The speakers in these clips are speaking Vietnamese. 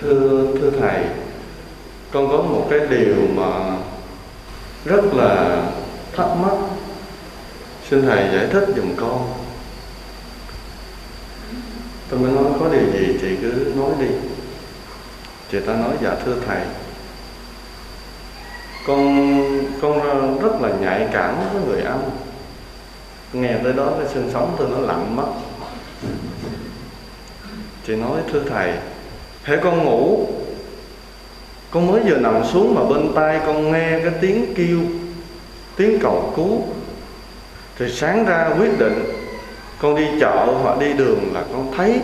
Thưa Thầy, con có một cái điều mà rất là thắc mắc, xin Thầy giải thích dùm con. Tôi mới nói có điều gì chị cứ nói đi. Chị ta nói dạ thưa Thầy, con rất là nhạy cảm với người âm. Nghe tới đó cái xương sống tôi nó lạnh mất. Chị nói thưa Thầy, hễ con ngủ, con mới vừa nằm xuống mà bên tai con nghe cái tiếng kêu, tiếng cầu cứu, rồi sáng ra quyết định con đi chợ hoặc đi đường là con thấy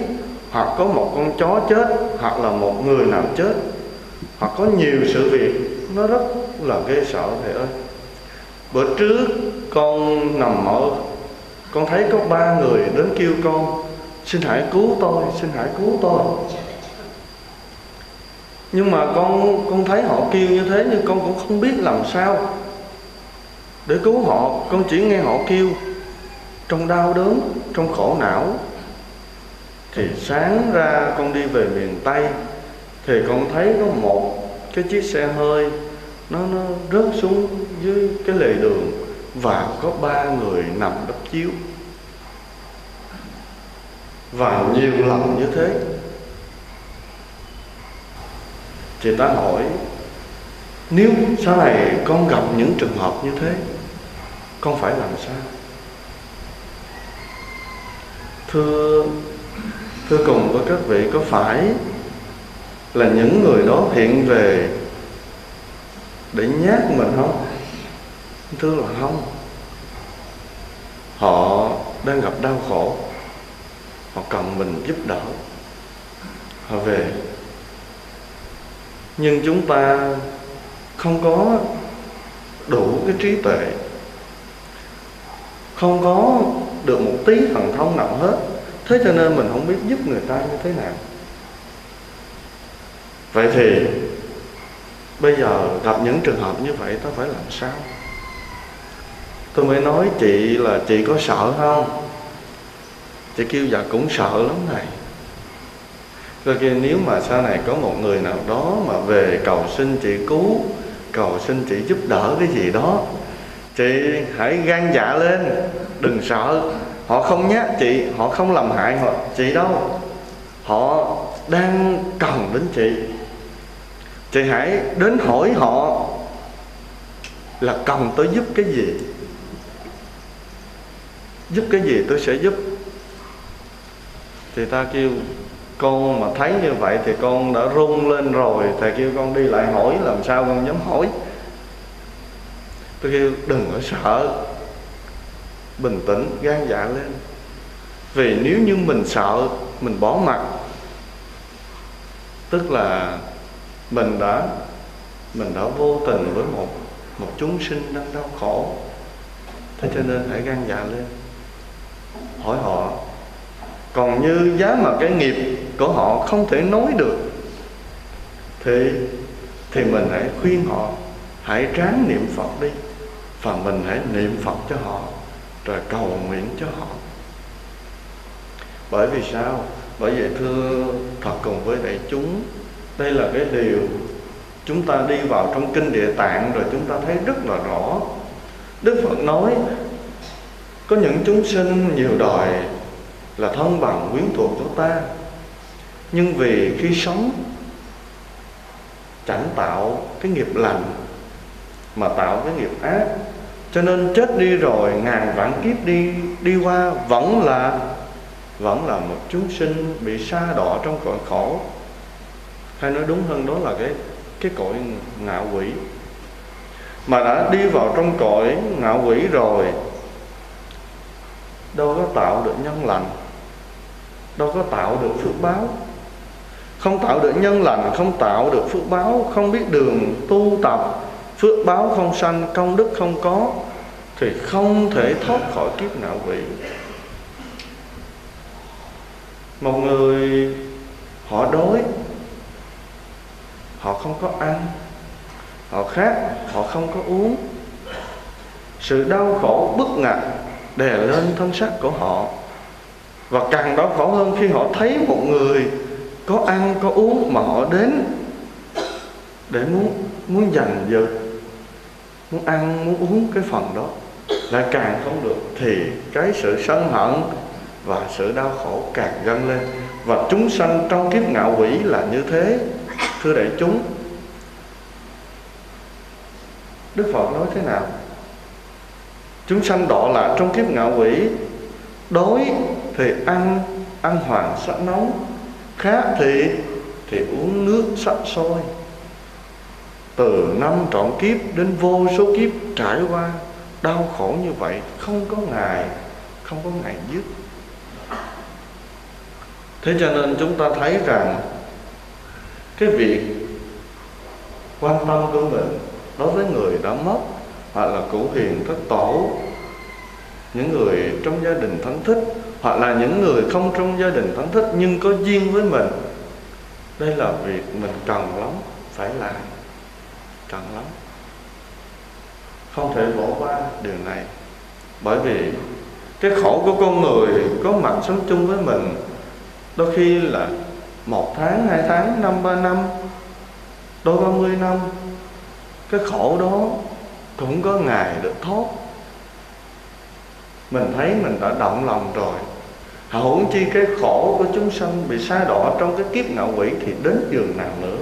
hoặc có một con chó chết, hoặc là một người nào chết, hoặc có nhiều sự việc nó rất là ghê sợ Thầy ơi. Bữa trước con nằm mơ, con thấy có ba người đến kêu con, xin hãy cứu tôi, xin hãy cứu tôi. Nhưng mà con thấy họ kêu như thế nhưng con cũng không biết làm sao để cứu họ. Con chỉ nghe họ kêu trong đau đớn, trong khổ não. Thì sáng ra con đi về miền Tây thì con thấy có một cái chiếc xe hơi nó rớt xuống dưới cái lề đường và có ba người nằm đắp chiếu. Và nhiều lần như thế. Chị ta hỏi, nếu sau này con gặp những trường hợp như thế, con phải làm sao? Thưa cùng với các vị, có phải là những người đó hiện về để nhát mình không? Thưa là không. Họ đang gặp đau khổ, họ cần mình giúp đỡ, họ về. Nhưng chúng ta không có đủ cái trí tuệ, không có được một tí thần thông nào hết, thế cho nên mình không biết giúp người ta như thế nào. Vậy thì bây giờ gặp những trường hợp như vậy ta phải làm sao? Tôi mới nói chị là chị có sợ không? Chị kêu dạ cũng sợ lắm Thầy. Rồi kia nếu mà sau này có một người nào đó mà về cầu xin chị cứu, cầu xin chị giúp đỡ cái gì đó, chị hãy gan dạ lên, đừng sợ. Họ không nhát chị, họ không làm hại chị đâu, họ đang cần đến chị. Chị hãy đến hỏi họ là cần tôi giúp cái gì, giúp cái gì tôi sẽ giúp. Thì ta kêu con mà thấy như vậy thì con đã run lên rồi. Thầy kêu con đi lại hỏi, làm sao con dám hỏi? Tôi kêu đừng có sợ, bình tĩnh, gan dạ lên. Vì nếu như mình sợ, mình bỏ mặc, tức là mình đã vô tình với một chúng sinh đang đau khổ. Thế cho nên hãy gan dạ lên, hỏi họ. Còn như giá mà cái nghiệp của họ không thể nói được thì mình hãy khuyên họ, hãy ráng niệm Phật đi. Và mình hãy niệm Phật cho họ, rồi cầu nguyện cho họ. Bởi vì sao? Bởi vậy thưa Phật cùng với đại chúng, đây là cái điều chúng ta đi vào trong kinh Địa Tạng rồi chúng ta thấy rất là rõ. Đức Phật nói có những chúng sinh nhiều đời là thân bằng quyến thuộc của ta, nhưng vì khi sống chẳng tạo cái nghiệp lành mà tạo cái nghiệp ác, cho nên chết đi rồi ngàn vạn kiếp đi qua vẫn là một chúng sinh bị sa đọa trong cõi khổ, hay nói đúng hơn đó là cái cõi ngạ quỷ. Mà đã đi vào trong cõi ngạ quỷ rồi, đâu có tạo được nhân lành, đâu có tạo được phước báo. Không tạo được nhân lành, không tạo được phước báo, không biết đường tu tập, phước báo không sanh, công đức không có, thì không thể thoát khỏi kiếp ngạ quỷ. Một người họ đói, họ không có ăn, họ khát, họ không có uống. Sự đau khổ bức ngặt đè lên thân xác của họ. Và càng đau khổ hơn khi họ thấy một người có ăn có uống mà họ đến để muốn giành giật, muốn ăn muốn uống cái phần đó, lại càng không được thì cái sự sân hận và sự đau khổ càng dâng lên. Và chúng sanh trong kiếp ngạo quỷ là như thế. Thưa đại chúng, Đức Phật nói thế nào? Chúng sanh đọa lạc trong kiếp ngạo quỷ, đói thì ăn hoàng sắp nóng, khát thì uống nước sắp sôi. Từ năm trọn kiếp đến vô số kiếp trải qua đau khổ như vậy, không có ngày dứt. Thế cho nên chúng ta thấy rằng cái việc quan tâm của mình đối với người đã mất, hoặc là cụ hiền thất tổ, những người trong gia đình thân thích, hoặc là những người không trong gia đình thân thích nhưng có duyên với mình, đây là việc mình cần lắm, phải làm, cần lắm, không thể bỏ qua điều này. Bởi vì cái khổ của con người có mặt sống chung với mình đôi khi là 1 tháng, 2 tháng, 5, 3 năm, đôi 30 năm. Cái khổ đó cũng có ngày được thoát. Mình thấy mình đã động lòng rồi, huống chi cái khổ của chúng sanh bị sa đọa trong cái kiếp ngạo quỷ thì đến giường nào nữa.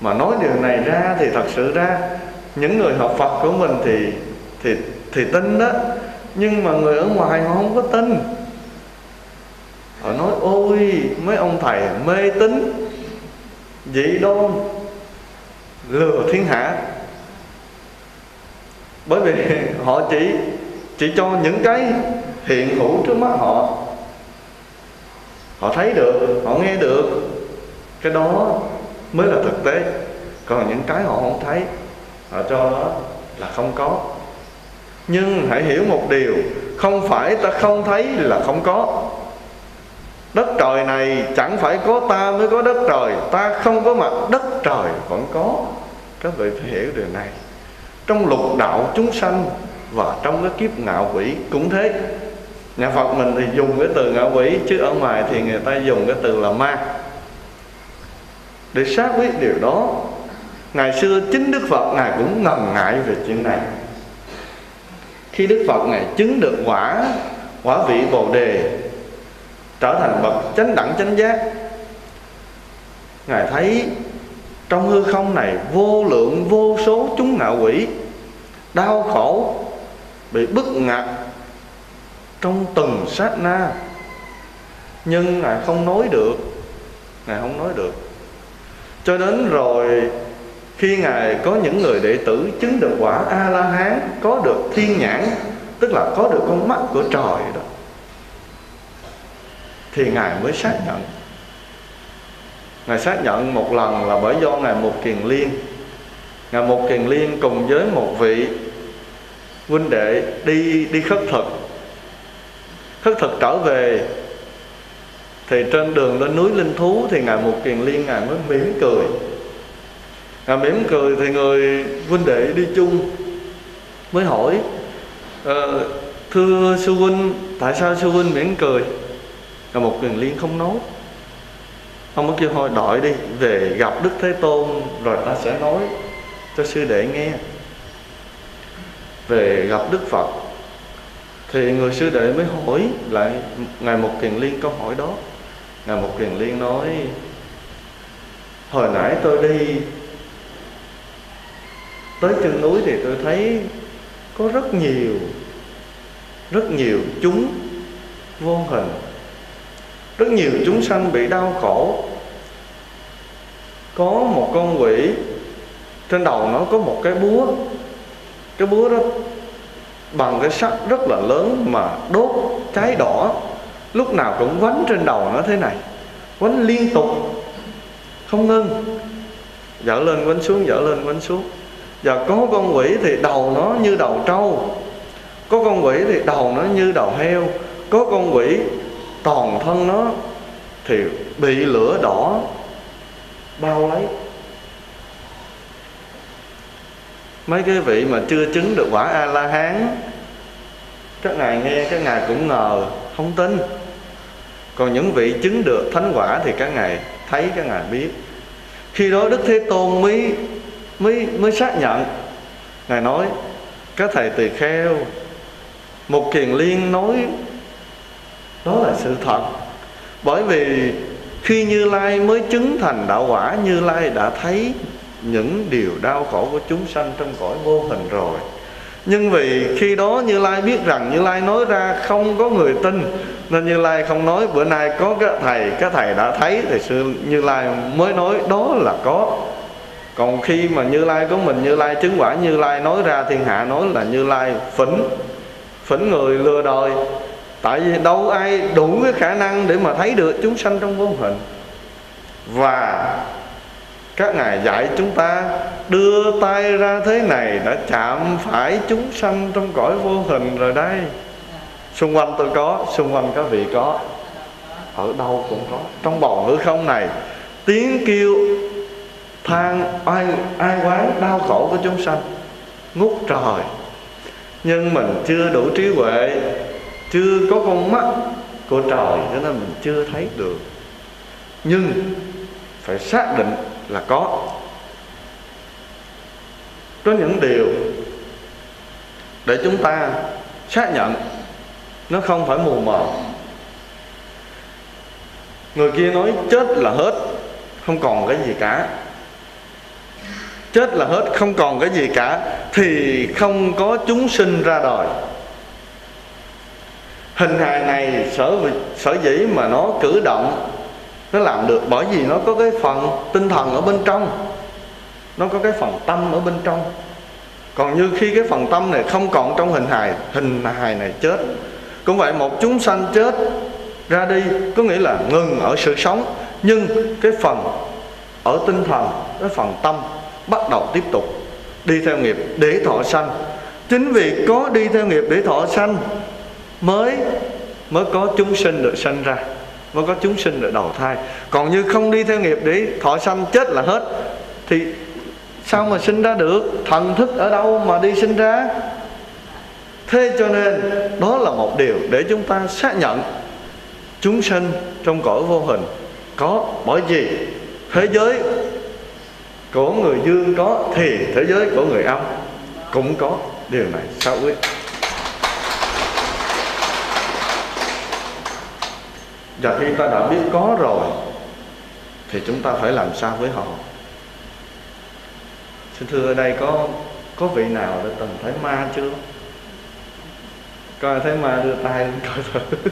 Mà nói điều này ra thì thật sự ra những người học Phật của mình thì tin đó, nhưng mà người ở ngoài họ không có tin. Họ nói ôi mấy ông thầy mê tín dị đoan lừa thiên hạ. Bởi vì họ chỉ cho những cái hiện hữu trước mắt họ, họ thấy được, họ nghe được, cái đó mới là thực tế. Còn những cái họ không thấy, họ cho đó là không có. Nhưng hãy hiểu một điều, không phải ta không thấy là không có. Đất trời này chẳng phải có ta mới có đất trời, ta không có mặt đất trời vẫn có. Các vị phải hiểu điều này. Trong lục đạo chúng sanh và trong cái kiếp ngạo quỷ cũng thế. Nhà Phật mình thì dùng cái từ ngạo quỷ, chứ ở ngoài thì người ta dùng cái từ là ma. Để xác quyết điều đó, ngày xưa chính Đức Phật Ngài cũng ngần ngại về chuyện này. Khi Đức Phật Ngài chứng được quả vị Bồ Đề, trở thành bậc chánh đẳng chánh giác, Ngài thấy trong hư không này vô lượng vô số chúng ngạo quỷ đau khổ bị bức ngạt trong từng sát na, nhưng Ngài không nói được, Ngài không nói được. Cho đến rồi khi Ngài có những người đệ tử chứng được quả A-la-hán, có được thiên nhãn, tức là có được con mắt của trời đó, thì Ngài mới xác nhận. Ngài xác nhận một lần là bởi do Ngài Mục Kiền Liên. Ngài Mục Kiền Liên cùng với một vị huynh đệ đi khất thực trở về, thì trên đường lên núi Linh Thú thì Ngài Mục Kiền Liên Ngài mới mỉm cười. Ngài mỉm cười thì người huynh đệ đi chung mới hỏi: thưa sư huynh, tại sao sư huynh mỉm cười? Ngài Mục Kiền Liên không nói. Ông mới kêu thôi đợi đi, về gặp Đức Thế Tôn rồi ta sẽ nói cho sư đệ nghe. Về gặp Đức Phật thì người sư đệ mới hỏi lại Ngài Mục Kiền Liên câu hỏi đó. Ngài Mục Kiền Liên nói: hồi nãy tôi đi tới chân núi thì tôi thấy có rất nhiều chúng vô hình, rất nhiều chúng sanh bị đau khổ. Có một con quỷ trên đầu nó có một cái búa. Cái búa đó bằng cái sắt rất là lớn mà đốt cháy đỏ, lúc nào cũng quánh trên đầu nó thế này, quánh liên tục không ngưng, dở lên quánh xuống, dở lên quánh xuống. Và có con quỷ thì đầu nó như đầu trâu, có con quỷ thì đầu nó như đầu heo, có con quỷ toàn thân nó thì bị lửa đỏ bao lấy. Mấy cái vị mà chưa chứng được quả A-la-hán, các ngài nghe các ngài cũng ngờ, không tin. Còn những vị chứng được thánh quả thì các ngài thấy, các ngài biết. Khi đó Đức Thế Tôn mới xác nhận. Ngài nói: các thầy tỳ kheo, Mục Kiền Liên nói đó là sự thật. Bởi vì khi Như Lai mới chứng thành đạo quả, Như Lai đã thấy những điều đau khổ của chúng sanh trong cõi vô hình rồi. Nhưng vì khi đó Như Lai biết rằng Như Lai nói ra không có người tin, nên Như Lai không nói bữa nay có các thầy đã thấy. Thì sự Như Lai mới nói đó là có. Còn khi mà Như Lai của mình, Như Lai chứng quả, Như Lai nói ra thiên hạ nói là Như Lai phỉnh người lừa đời. Tại vì đâu ai đủ cái khả năng để mà thấy được chúng sanh trong vô hình. Và các ngài dạy chúng ta đưa tay ra thế này đã chạm phải chúng sanh trong cõi vô hình rồi đây. Xung quanh tôi có, xung quanh các vị có, ở đâu cũng có. Trong bầu hư không này, tiếng kêu than ai oán đau khổ của chúng sanh ngút trời. Nhưng mình chưa đủ trí huệ, chưa có con mắt của trời, cho nên mình chưa thấy được. Nhưng phải xác định là có những điều để chúng ta xác nhận, nó không phải mù mờ. Người kia nói chết là hết, không còn cái gì cả. Chết là hết, không còn cái gì cả, thì không có chúng sinh ra đời. Hình hài này sở dĩ mà nó cử động, nó làm được bởi vì nó có cái phần tinh thần ở bên trong, nó có cái phần tâm ở bên trong. Còn như khi cái phần tâm này không còn trong hình hài này chết. Cũng vậy, một chúng sanh chết ra đi có nghĩa là ngừng ở sự sống, nhưng cái phần ở tinh thần, cái phần tâm bắt đầu tiếp tục đi theo nghiệp để thọ sanh. Chính vì có đi theo nghiệp để thọ sanh mới có chúng sinh được sanh ra, mới có chúng sinh được đầu thai. Còn như không đi theo nghiệp để thọ sanh, chết là hết, thì sao mà sinh ra được? Thần thức ở đâu mà đi sinh ra? Thế cho nên đó là một điều để chúng ta xác nhận chúng sinh trong cõi vô hình có. Bởi vì thế giới của người dương có thì thế giới của người âm cũng có. Điều này sao quý? Và khi ta đã biết có rồi thì chúng ta phải làm sao với họ? Xin thưa, ở đây có vị nào đã từng thấy ma chưa? Coi thấy ma đưa tay lên coi thử.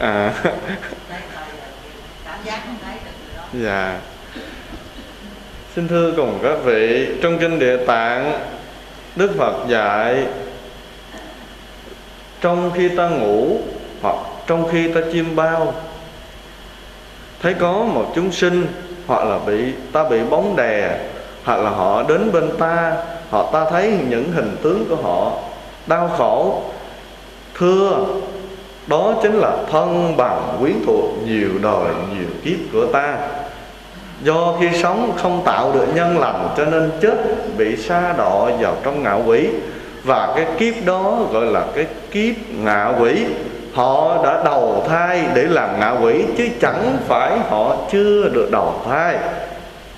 À. Dạ. Xin thưa cùng các vị, trong kinh Địa Tạng, Đức Phật dạy trong khi ta ngủ hoặc trong khi ta chiêm bao, thấy có một chúng sinh hoặc là ta bị bóng đè, hoặc là họ đến bên ta, hoặc ta thấy những hình tướng của họ đau khổ, thưa đó chính là thân bằng quyến thuộc nhiều đời nhiều kiếp của ta. Do khi sống không tạo được nhân lành cho nên chết bị sa đọa vào trong ngạ quỷ. Và cái kiếp đó gọi là cái kiếp ngạ quỷ. Họ đã đầu thai để làm ngạ quỷ chứ chẳng phải họ chưa được đầu thai.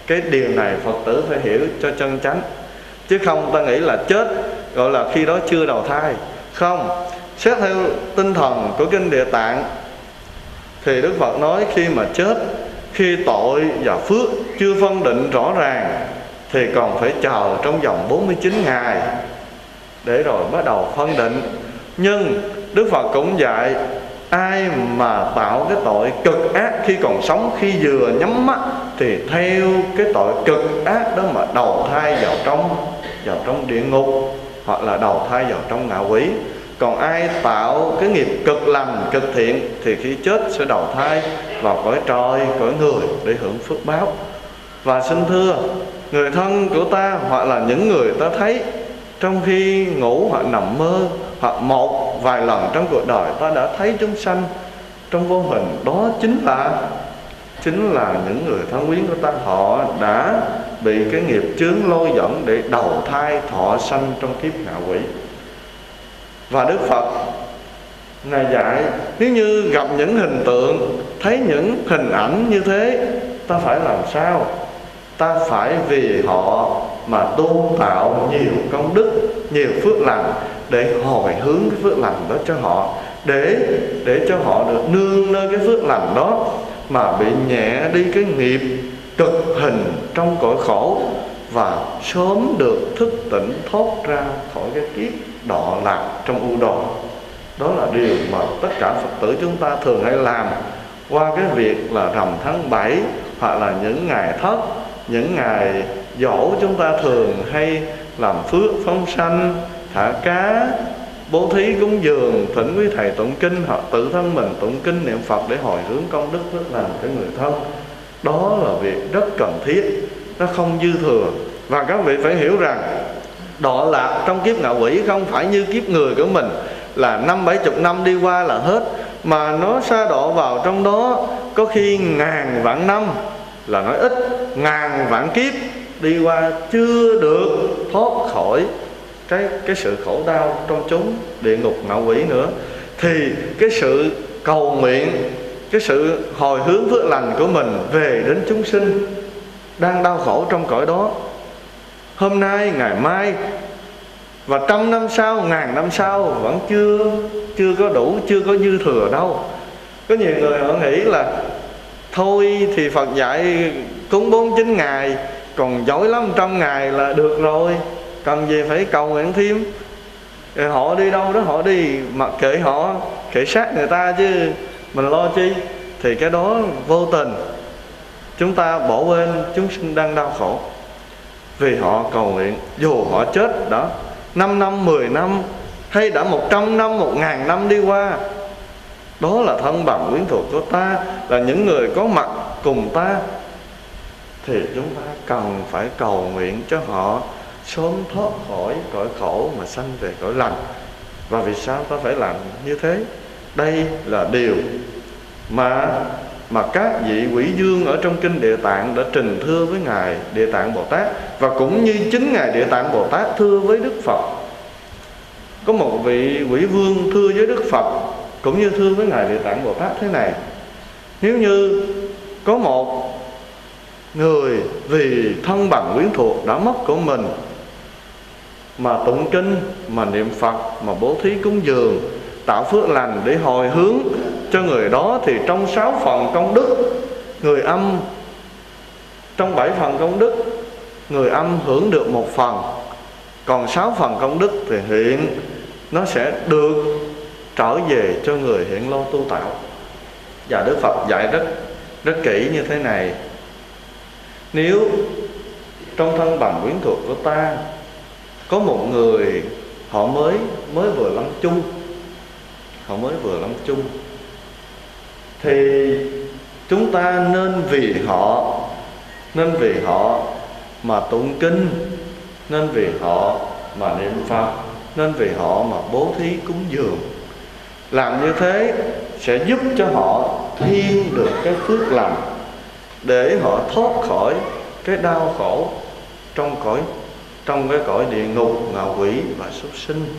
Cái điều này Phật tử phải hiểu cho chân chánh. Chứ không ta nghĩ là chết gọi là khi đó chưa đầu thai. Không, xét theo tinh thần của kinh Địa Tạng thì Đức Phật nói khi mà chết, khi tội và phước chưa phân định rõ ràng thì còn phải chờ trong vòng 49 ngày để rồi bắt đầu phân định. Nhưng Đức Phật cũng dạy ai mà tạo cái tội cực ác khi còn sống, khi vừa nhắm mắt thì theo cái tội cực ác đó mà đầu thai vào trong địa ngục hoặc là đầu thai vào trong ngạ quỷ. Còn ai tạo cái nghiệp cực lành, cực thiện thì khi chết sẽ đầu thai vào cõi trời, cõi người để hưởng phước báo. Và xin thưa, người thân của ta hoặc là những người ta thấy trong khi ngủ hoặc nằm mơ, hoặc một vài lần trong cuộc đời ta đã thấy chúng sanh trong vô hình, đó chính là những người thân quyến của ta. Họ đã bị cái nghiệp chướng lôi dẫn để đầu thai thọ sanh trong kiếp ngạ quỷ. Và Đức Phật Ngài dạy nếu như gặp những hình tượng, thấy những hình ảnh như thế, ta phải làm sao? Ta phải vì họ mà tu tạo nhiều công đức, nhiều phước lành để hồi hướng cái phước lành đó cho họ, để cho họ được nương nơi cái phước lành đó mà bị nhẹ đi cái nghiệp cực hình trong cõi khổ, và sớm được thức tỉnh thoát ra khỏi cái kiếp đọa lạc trong u đọa. Đó là điều mà tất cả Phật tử chúng ta thường hay làm qua cái việc là rằm tháng 7 hoặc là những ngày thất, những ngày dỗ. Chúng ta thường hay làm phước phóng sanh, thả cá, bố thí cúng dường, thỉnh quý thầy tụng kinh hoặc tự thân mình tụng kinh niệm Phật để hồi hướng công đức phước lành cho người thân. Đó là việc rất cần thiết, nó không dư thừa. Và các vị phải hiểu rằng đọa lạc trong kiếp ngạ quỷ không phải như kiếp người của mình là 50-70 năm đi qua là hết, mà nó sa đọa vào trong đó có khi ngàn vạn năm, là nói ít, ngàn vạn kiếp đi qua chưa được thoát khỏi cái sự khổ đau trong chốn địa ngục ngạ quỷ nữa. Thì cái sự cầu nguyện, cái sự hồi hướng phước lành của mình về đến chúng sinh đang đau khổ trong cõi đó, hôm nay, ngày mai và trăm năm sau, ngàn năm sau vẫn chưa có đủ, chưa có dư thừa đâu. Có nhiều người họ nghĩ là thôi thì Phật dạy cúng 49 ngày, còn giỏi lắm 100 ngày là được rồi, cần gì phải cầu nguyện thêm. Rồi họ đi đâu đó họ đi, mặc kệ họ, kệ sát người ta chứ mình lo chi. Thì cái đó vô tình chúng ta bỏ quên chúng sinh đang đau khổ. Vì họ cầu nguyện, dù họ chết đó 5 năm, 10 năm hay đã 100 năm, 1000 năm đi qua, đó là thân bằng quyến thuộc của ta, là những người có mặt cùng ta, thì chúng ta cần phải cầu nguyện cho họ sớm thoát khỏi cõi khổ mà sanh về cõi lành. Và vì sao ta phải làm như thế? Đây là điều mà các vị Quỷ Dương ở trong kinh Địa Tạng đã trình thưa với Ngài Địa Tạng Bồ Tát, và cũng như chính Ngài Địa Tạng Bồ Tát thưa với Đức Phật. Có một vị quỷ vương thưa với Đức Phật cũng như thưa với Ngài Địa Tạng Bồ Tát thế này: nếu như có một người vì thân bằng quyến thuộc đã mất của mình mà tụng kinh, mà niệm Phật, mà bố thí cúng dường, tạo phước lành để hồi hướng cho người đó, thì trong 6 phần công đức người âm, trong 7 phần công đức người âm hưởng được 1 phần, còn 6 phần công đức thì hiện nó sẽ được trở về cho người hiện lo tu tạo. Và Đức Phật dạy rất kỹ như thế này: nếu trong thân bằng quyến thuộc của ta có một người họ mới vừa lâm chung, thì chúng ta nên vì họ mà tụng kinh, nên vì họ mà niệm Phật, nên vì họ mà bố thí cúng dường. Làm như thế sẽ giúp cho họ thêm được cái phước lành để họ thoát khỏi cái đau khổ trong cái cõi địa ngục ngạ quỷ và súc sinh.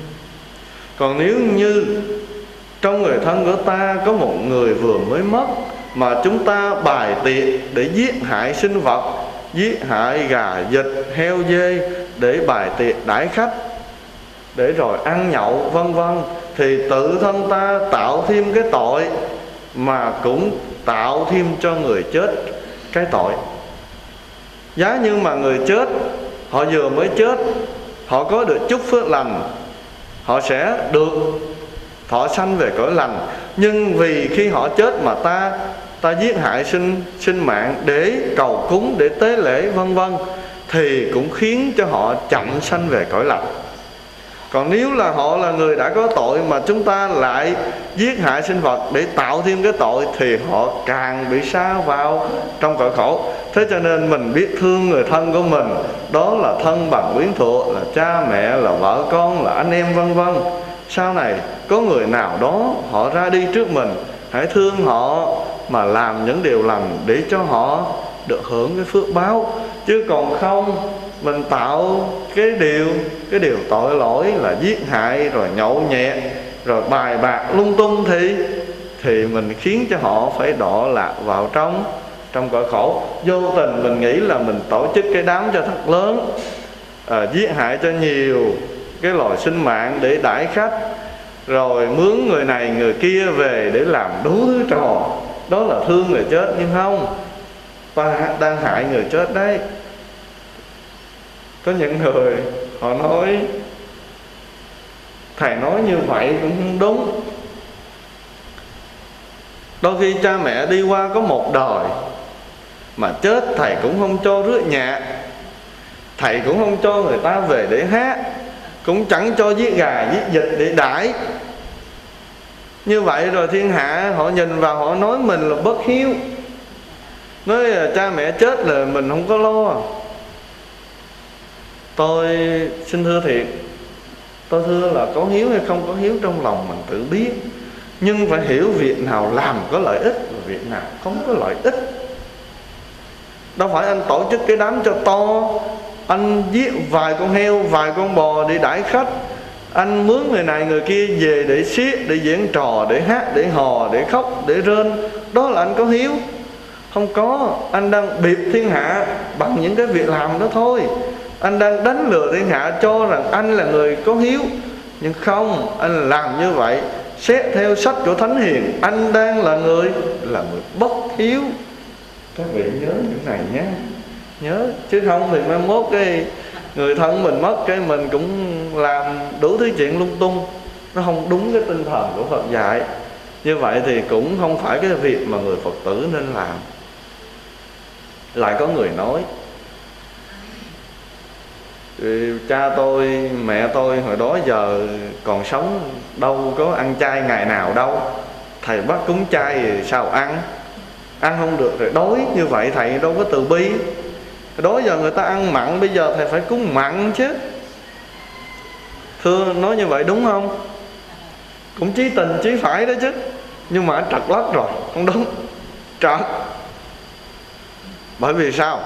Còn nếu như trong người thân của ta có một người vừa mới mất mà chúng ta bày tiệc để giết hại sinh vật, giết hại gà, vịt, heo, dê để bày tiệc đãi khách, để rồi ăn nhậu vân vân, thì tự thân ta tạo thêm cái tội mà cũng tạo thêm cho người chết cái tội. Giá như mà người chết, họ vừa mới chết, họ có được chút phước lành, họ sẽ được thọ sanh về cõi lành, nhưng vì khi họ chết mà ta giết hại sinh mạng để cầu cúng, để tế lễ vân vân, thì cũng khiến cho họ chậm sanh về cõi lành. Còn nếu là họ là người đã có tội mà chúng ta lại giết hại sinh vật để tạo thêm cái tội, thì họ càng bị sa vào trong cõi khổ. Thế cho nên mình biết thương người thân của mình, đó là thân bằng quyến thuộc, là cha mẹ, là vợ con, là anh em vân vân. Sau này có người nào đó họ ra đi trước mình, hãy thương họ mà làm những điều lành để cho họ được hưởng cái phước báo. Chứ còn không, mình tạo cái điều tội lỗi là giết hại, rồi nhậu nhẹt, rồi bài bạc lung tung thì mình khiến cho họ phải đọa lạc vào trong cõi khổ. Vô tình mình nghĩ là mình tổ chức cái đám cho thật lớn, giết hại cho nhiều cái loài sinh mạng để đãi khách, rồi mướn người này người kia về để làm đủ thứ trò. Đó là thương người chết, nhưng không, ta đang hại người chết đấy. Có những người họ nói thầy nói như vậy cũng không đúng. Đôi khi cha mẹ đi qua có một đời mà chết thầy cũng không cho rước nhạc, thầy cũng không cho người ta về để hát, cũng chẳng cho giết gà giết vịt để đãi. Như vậy rồi thiên hạ họ nhìn vào họ nói mình là bất hiếu, nói là cha mẹ chết là mình không có lo. Tôi xin thưa thiệt, tôi thưa là có hiếu hay không có hiếu trong lòng mình tự biết, nhưng phải hiểu việc nào làm có lợi ích và việc nào không có lợi ích. Đâu phải anh tổ chức cái đám cho to, anh giết vài con heo, vài con bò để đãi khách, anh mướn người này người kia về để xiết, để diễn trò, để hát, để hò, để khóc, để rên. Đó là anh có hiếu? Không có. Anh đang biệp thiên hạ bằng những cái việc làm đó thôi. Anh đang đánh lừa thiên hạ cho rằng anh là người có hiếu. Nhưng không, anh làm như vậy, xét theo sách của Thánh Hiền, anh đang là người bất hiếu. Các vị nhớ những này nhé. Nhớ, chứ không thì mai mốt cái người thân mình mất, cái mình cũng làm đủ thứ chuyện lung tung. Nó không đúng cái tinh thần của Phật dạy. Như vậy thì cũng không phải cái việc mà người Phật tử nên làm. Lại có người nói cha tôi, mẹ tôi hồi đó giờ còn sống đâu có ăn chay ngày nào đâu, thầy bắt cúng chay sao ăn, ăn không được rồi đói. Như vậy thầy đâu có từ bi. Hồi đó giờ người ta ăn mặn, bây giờ thầy phải cúng mặn chứ. Thưa, nói như vậy đúng không? Cũng chí tình chí phải đó chứ. Nhưng mà trật lất rồi, không đúng. Trật. Bởi vì sao?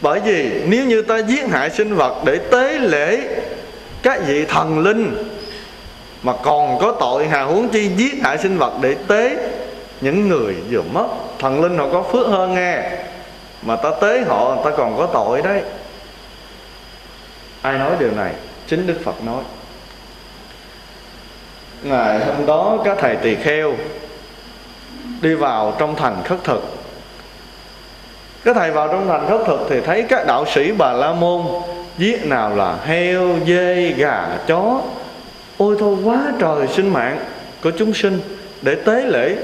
Bởi vì nếu như ta giết hại sinh vật để tế lễ các vị thần linh mà còn có tội, hà huống chi giết hại sinh vật để tế những người vừa mất. Thần linh họ có phước hơn nghe, mà ta tế họ ta còn có tội đấy. Ai nói điều này? Chính Đức Phật nói. Ngày hôm đó các thầy tỳ kheo đi vào trong thành khất thực. Các thầy vào trong thành khất thực thì thấy các đạo sĩ Bà La Môn giết nào là heo, dê, gà, chó. Ôi thôi quá trời sinh mạng của chúng sinh để tế lễ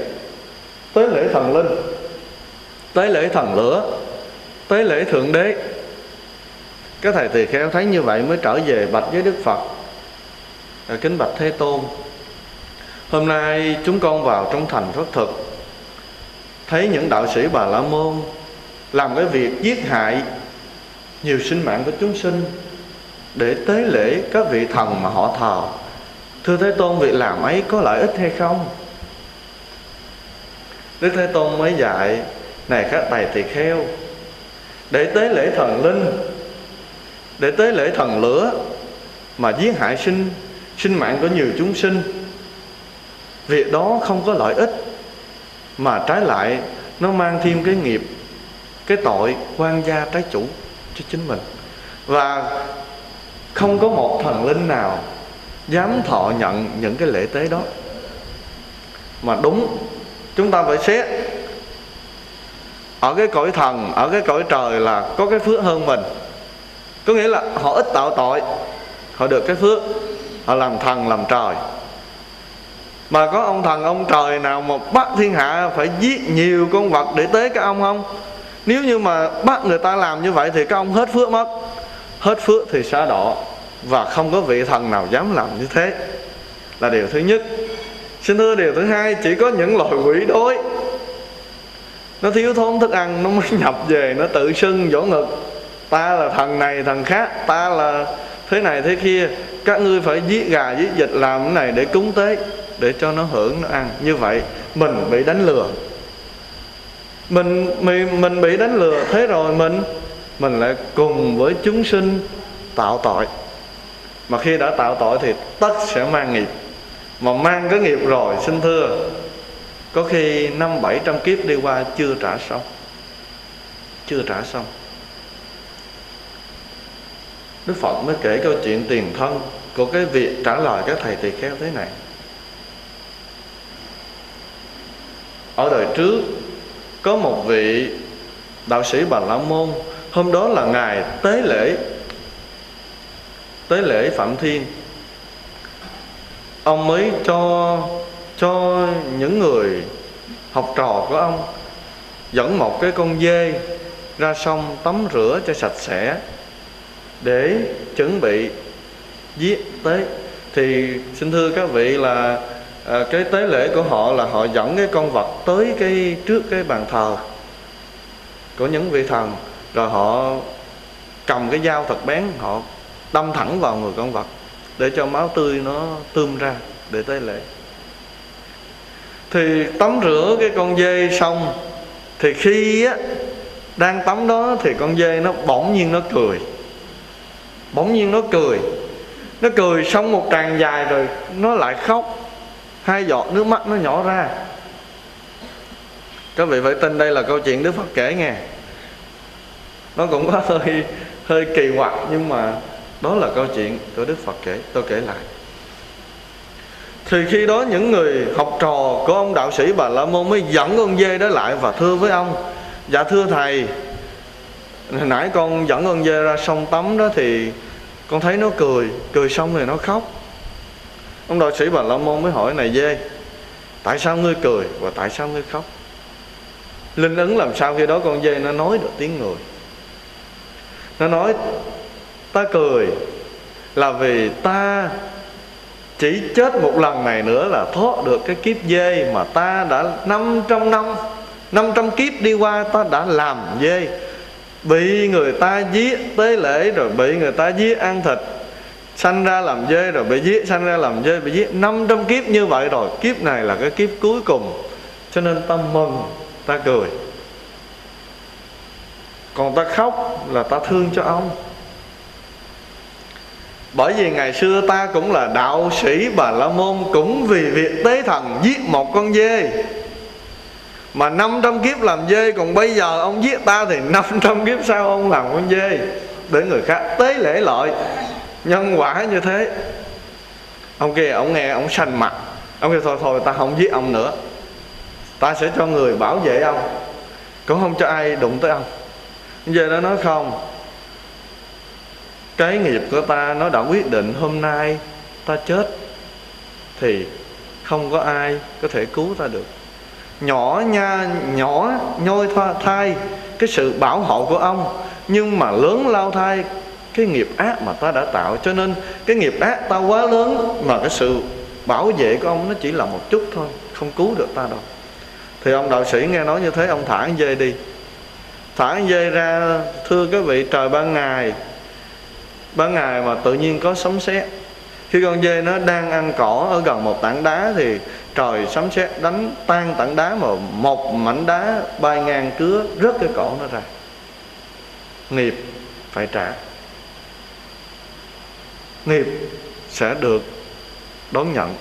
thần linh, tế lễ thần lửa, tế lễ Thượng Đế. Các thầy tỳ kheo thấy như vậy mới trở về bạch với Đức Phật: Kính bạch Thế Tôn, hôm nay chúng con vào trong thành khất thực, thấy những đạo sĩ Bà La Môn làm cái việc giết hại nhiều sinh mạng của chúng sinh để tế lễ các vị thần mà họ thờ. Thưa Thế Tôn, việc làm ấy có lợi ích hay không? Đức Thế Tôn mới dạy: Này các thầy tỳ kheo, để tế lễ thần linh, để tế lễ thần lửa mà giết hại sinh mạng của nhiều chúng sinh, việc đó không có lợi ích, mà trái lại nó mang thêm cái nghiệp, cái tội oan gia trái chủ cho chính mình. Và không có một thần linh nào dám thọ nhận những cái lễ tế đó. Mà đúng, chúng ta phải xét ở cái cõi thần, ở cái cõi trời là có cái phước hơn mình, có nghĩa là họ ít tạo tội, họ được cái phước, họ làm thần làm trời. Mà có ông thần ông trời nào mà bắt thiên hạ phải giết nhiều con vật để tế các ông không? Nếu như mà bắt người ta làm như vậy thì các ông hết phước mất. Hết phước thì sa đọa. Và không có vị thần nào dám làm như thế. Là điều thứ nhất. Xin thưa điều thứ hai, chỉ có những loài quỷ đói, nó thiếu thốn thức ăn, nó mới nhập về, nó tự xưng vỗ ngực: Ta là thần này thần khác, ta là thế này thế kia, các ngươi phải giết gà giết vịt làm cái này để cúng tế, để cho nó hưởng nó ăn. Như vậy mình bị đánh lừa. Mình bị đánh lừa, thế rồi mình lại cùng với chúng sinh tạo tội. Mà khi đã tạo tội thì tất sẽ mang nghiệp. Mà mang cái nghiệp rồi, xin thưa, có khi 500-700 kiếp đi qua chưa trả xong. Đức Phật mới kể câu chuyện tiền thân của cái việc trả lời các thầy tỳ kheo thế này. Ở đời trước có một vị đạo sĩ Bà La Môn, hôm đó là ngày tế lễ Phạm Thiên. Ông mới cho những người học trò của ông dẫn một cái con dê ra sông tắm rửa cho sạch sẽ để chuẩn bị giết tế. Thì xin thưa các vị là cái tế lễ của họ là họ dẫn cái con vật tới cái trước cái bàn thờ của những vị thần, rồi họ cầm cái dao thật bén, họ đâm thẳng vào người con vật để cho máu tươi nó tươm ra để tế lễ. Thì tắm rửa cái con dê xong, thì khi á, đang tắm đó thì con dê nó bỗng nhiên nó cười. Nó cười xong một tràng dài rồi nó lại khóc. 2 giọt nước mắt nó nhỏ ra. Các vị phải tin đây là câu chuyện Đức Phật kể nghe. Nó cũng có hơi kỳ quặc, nhưng mà đó là câu chuyện của Đức Phật kể, tôi kể lại. Thì khi đó những người học trò của ông đạo sĩ Bà La Môn mới dẫn con dê đó lại và thưa với ông: Dạ thưa thầy, hồi nãy con dẫn con dê ra sông tắm đó thì con thấy nó cười xong rồi nó khóc. Ông đạo sĩ Bà La Môn mới hỏi: Này dê, tại sao ngươi cười và tại sao ngươi khóc? Linh ứng làm sao khi đó con dê nó nói được tiếng người. Nó nói: Ta cười là vì ta chỉ chết một lần này nữa là thoát được cái kiếp dê, mà ta đã 500 kiếp đi qua ta đã làm dê, bị người ta giết tế lễ, rồi bị người ta giết ăn thịt, sanh ra làm dê, rồi bị giết, sanh ra làm dê, bị giết. 500 kiếp như vậy rồi, kiếp này là cái kiếp cuối cùng, cho nên ta mừng, ta cười. Còn ta khóc là ta thương cho ông, bởi vì ngày xưa ta cũng là đạo sĩ Bà La Môn, cũng vì việc tế thần giết một con dê mà 500 kiếp làm dê. Còn bây giờ ông giết ta thì 500 kiếp sau ông làm con dê để người khác tế lễ lợi. Nhân quả như thế. Ông kia ông nghe ông xanh mặt, ông kia thôi ta không giết ông nữa, ta sẽ cho người bảo vệ ông, cũng không cho ai đụng tới ông. Dê nó nói: Không, cái nghiệp của ta nó đã quyết định hôm nay ta chết thì không có ai có thể cứu ta được. Nhỏ nhoi thay cái sự bảo hộ của ông, nhưng mà lớn lao thay cái nghiệp ác mà ta đã tạo. Cho nên cái nghiệp ác ta quá lớn, mà cái sự bảo vệ của ông nó chỉ là một chút thôi, không cứu được ta đâu. Thì ông đạo sĩ nghe nói như thế, ông thả con dê đi. Thả con dê ra, thưa các vị, trời ban ngày mà tự nhiên có sấm sét. Khi con dê nó đang ăn cỏ ở gần một tảng đá thì trời sấm sét đánh tan tảng đá, mà một mảnh đá bay ngang cứa rớt cái cổ nó ra. Nghiệp phải trả, nghiệp sẽ được đón nhận.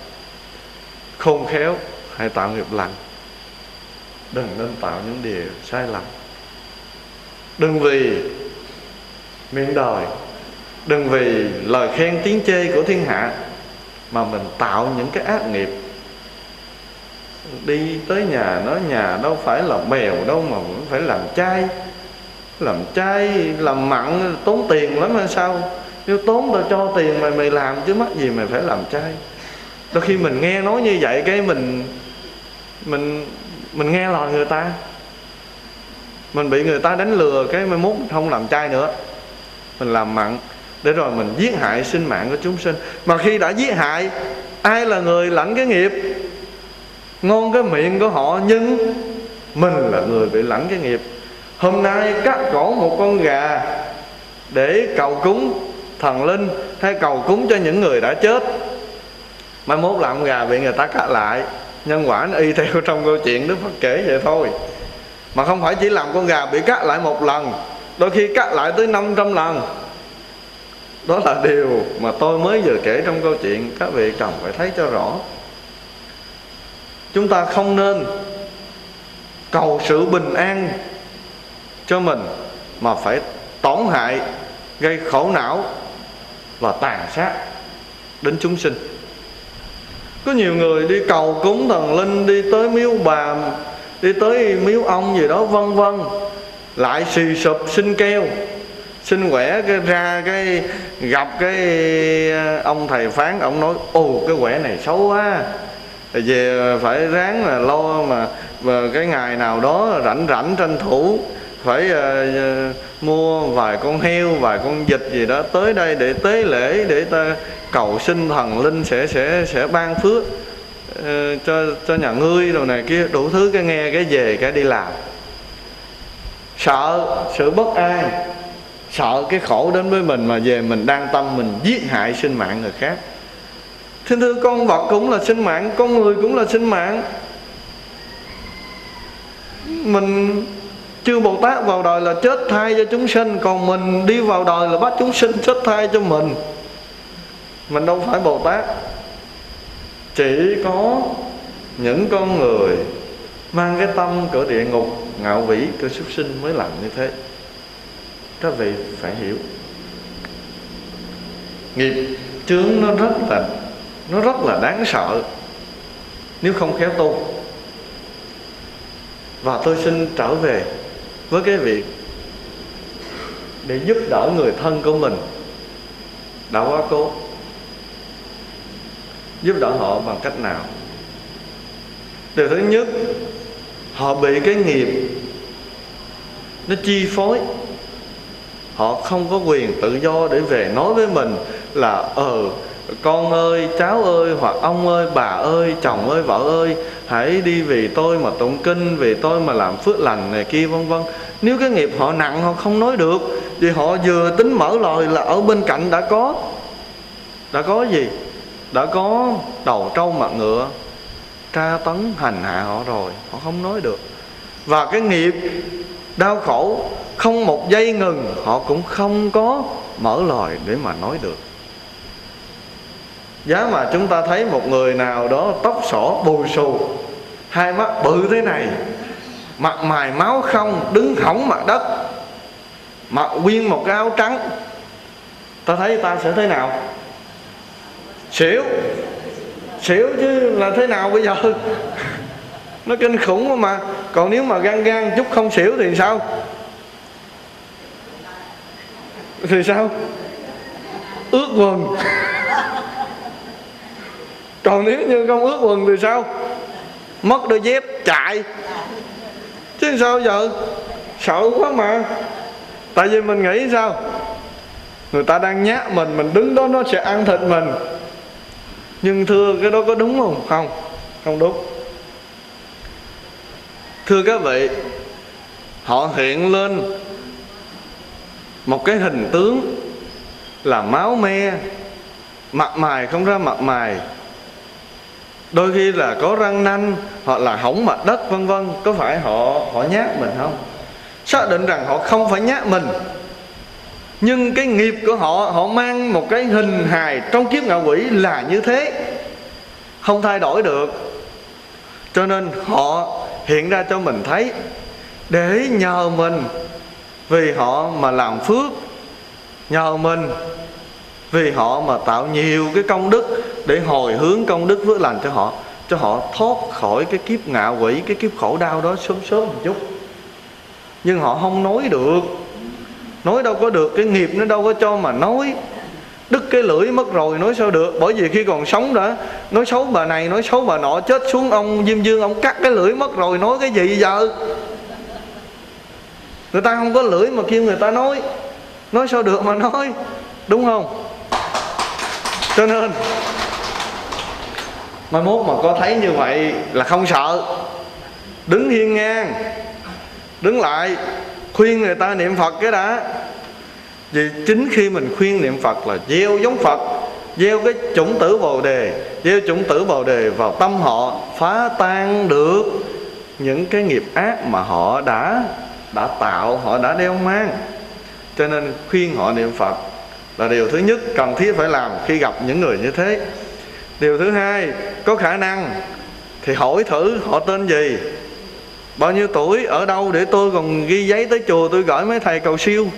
Khôn khéo hãy tạo nghiệp lành, đừng nên tạo những điều sai lầm. Đừng vì miệng đời, đừng vì lời khen tiếng chê của thiên hạ mà mình tạo những cái ác nghiệp. Đi tới nhà nó, nhà đâu phải là mèo đâu mà cũng phải làm chay làm mặn tốn tiền lắm hay sao? Nếu tốn tao cho tiền mày làm chứ, mắc gì mày phải làm chay. Đôi khi mình nghe nói như vậy cái mình nghe lời người ta, mình bị người ta đánh lừa cái mai mốt không làm chay nữa, mình làm mặn để rồi mình giết hại sinh mạng của chúng sinh. Mà khi đã giết hại, ai là người lãnh cái nghiệp? Ngon cái miệng của họ, nhưng mình là người bị lãnh cái nghiệp. Hôm nay cắt cổ một con gà để cầu cúng thần linh hay cầu cúng cho những người đã chết, mai mốt làm gà bị người ta cắt lại. Nhân quả nó y theo trong câu chuyện Đức Phật kể vậy thôi. Mà không phải chỉ làm con gà bị cắt lại một lần, đôi khi cắt lại tới 500 lần. Đó là điều mà tôi mới vừa kể trong câu chuyện. Các vị cần phải thấy cho rõ. Chúng ta không nên cầu sự bình an cho mình, mà phải tổn hại, gây khổ não và tàn sát đến chúng sinh. Có nhiều người đi cầu cúng thần linh, đi tới miếu bà, đi tới miếu ông gì đó vân vân, lại xì sụp xin keo xin quẻ, cái ra cái gặp cái ông thầy phán, ông nói ồ cái quẻ này xấu quá, về phải ráng là lo mà cái ngày nào đó rảnh rảnh tranh thủ phải mua vài con heo, vài con vịt gì đó tới đây để tế lễ, để ta cầu xin thần linh sẽ ban phước cho nhà ngươi đồ này kia đủ thứ. Cái nghe cái về cái đi làm, sợ sự bất an, sợ cái khổ đến với mình, mà về mình đang tâm mình giết hại sinh mạng người khác. Thiên thư con vật cũng là sinh mạng, con người cũng là sinh mạng. Mình chư Bồ Tát vào đời là chết thay cho chúng sinh, còn mình đi vào đời là bắt chúng sinh chết thay cho mình. Mình đâu phải Bồ Tát. Chỉ có những con người mang cái tâm của địa ngục, ngạo vĩ của súc sinh mới làm như thế. Các vị phải hiểu. Nghiệp chướng nó rất là đáng sợ nếu không khéo tu. Và tôi xin trở về với cái việc để giúp đỡ người thân của mình đã quá cố. Giúp đỡ họ bằng cách nào? Điều thứ nhất, họ bị cái nghiệp nó chi phối, họ không có quyền tự do để về nói với mình là con ơi, cháu ơi, hoặc ông ơi, bà ơi, chồng ơi, vợ ơi, hãy đi vì tôi mà tụng kinh, vì tôi mà làm phước lành này kia vân vân. Nếu cái nghiệp họ nặng họ không nói được, vì họ vừa tính mở lời là ở bên cạnh đã có gì? Đã có đầu trâu mặt ngựa tra tấn hành hạ họ rồi, họ không nói được. Và cái nghiệp đau khổ không một giây ngừng, họ cũng không có mở lời để mà nói được. Giá mà chúng ta thấy một người nào đó tóc xõa bù xù, hai mắt bự thế này, mặt mày máu không, đứng hỏng mặt đất, mặc nguyên một cái áo trắng, ta thấy ta sẽ thế nào? Xỉu chứ là thế nào bây giờ? Nó kinh khủng mà. Còn nếu mà gan chút không xỉu thì sao? Ướt quần. Còn nếu như không ướt quần thì sao? Mất đôi dép chạy. Chứ sao giờ? Sợ quá mà. Tại vì mình nghĩ sao? Người ta đang nhát mình đứng đó nó sẽ ăn thịt mình. Nhưng thưa cái đó có đúng không? Không đúng. Thưa các vị, họ hiện lên một cái hình tướng là máu me, mặt mày không ra mặt mày, đôi khi là có răng nanh, hoặc là hỏng mặt đất vân vân. Có phải họ nhát mình không? Xác định rằng họ không phải nhát mình, nhưng cái nghiệp của họ mang một cái hình hài trong kiếp ngạ quỷ là như thế, không thay đổi được. Cho nên họ hiện ra cho mình thấy, để nhờ mình vì họ mà làm phước, nhờ mình vì họ mà tạo nhiều cái công đức để hồi hướng công đức phước lành cho họ thoát khỏi cái kiếp ngạ quỷ, cái kiếp khổ đau đó sớm một chút. Nhưng họ không nói được. Nói đâu có được, cái nghiệp nó đâu có cho mà nói. Đứt cái lưỡi mất rồi nói sao được? Bởi vì khi còn sống đã nói xấu bà này, nói xấu bà nọ, chết xuống ông Diêm Vương ông cắt cái lưỡi mất rồi nói cái gì giờ? Người ta không có lưỡi mà kêu người ta nói sao được mà nói, đúng không? Cho nên mai mốt mà có thấy như vậy là không sợ, đứng hiên ngang, đứng lại khuyên người ta niệm Phật cái đã. Vì chính khi mình khuyên niệm Phật là gieo giống Phật, gieo cái chủng tử Bồ Đề, gieo chủng tử Bồ Đề vào tâm họ, phá tan được những cái nghiệp ác mà họ đã tạo, họ đã đeo mang. Cho nên khuyên họ niệm Phật là điều thứ nhất cần thiết phải làm khi gặp những người như thế. Điều thứ hai, có khả năng thì hỏi thử họ tên gì, bao nhiêu tuổi, ở đâu, để tôi còn ghi giấy tới chùa tôi gửi mấy thầy cầu siêu.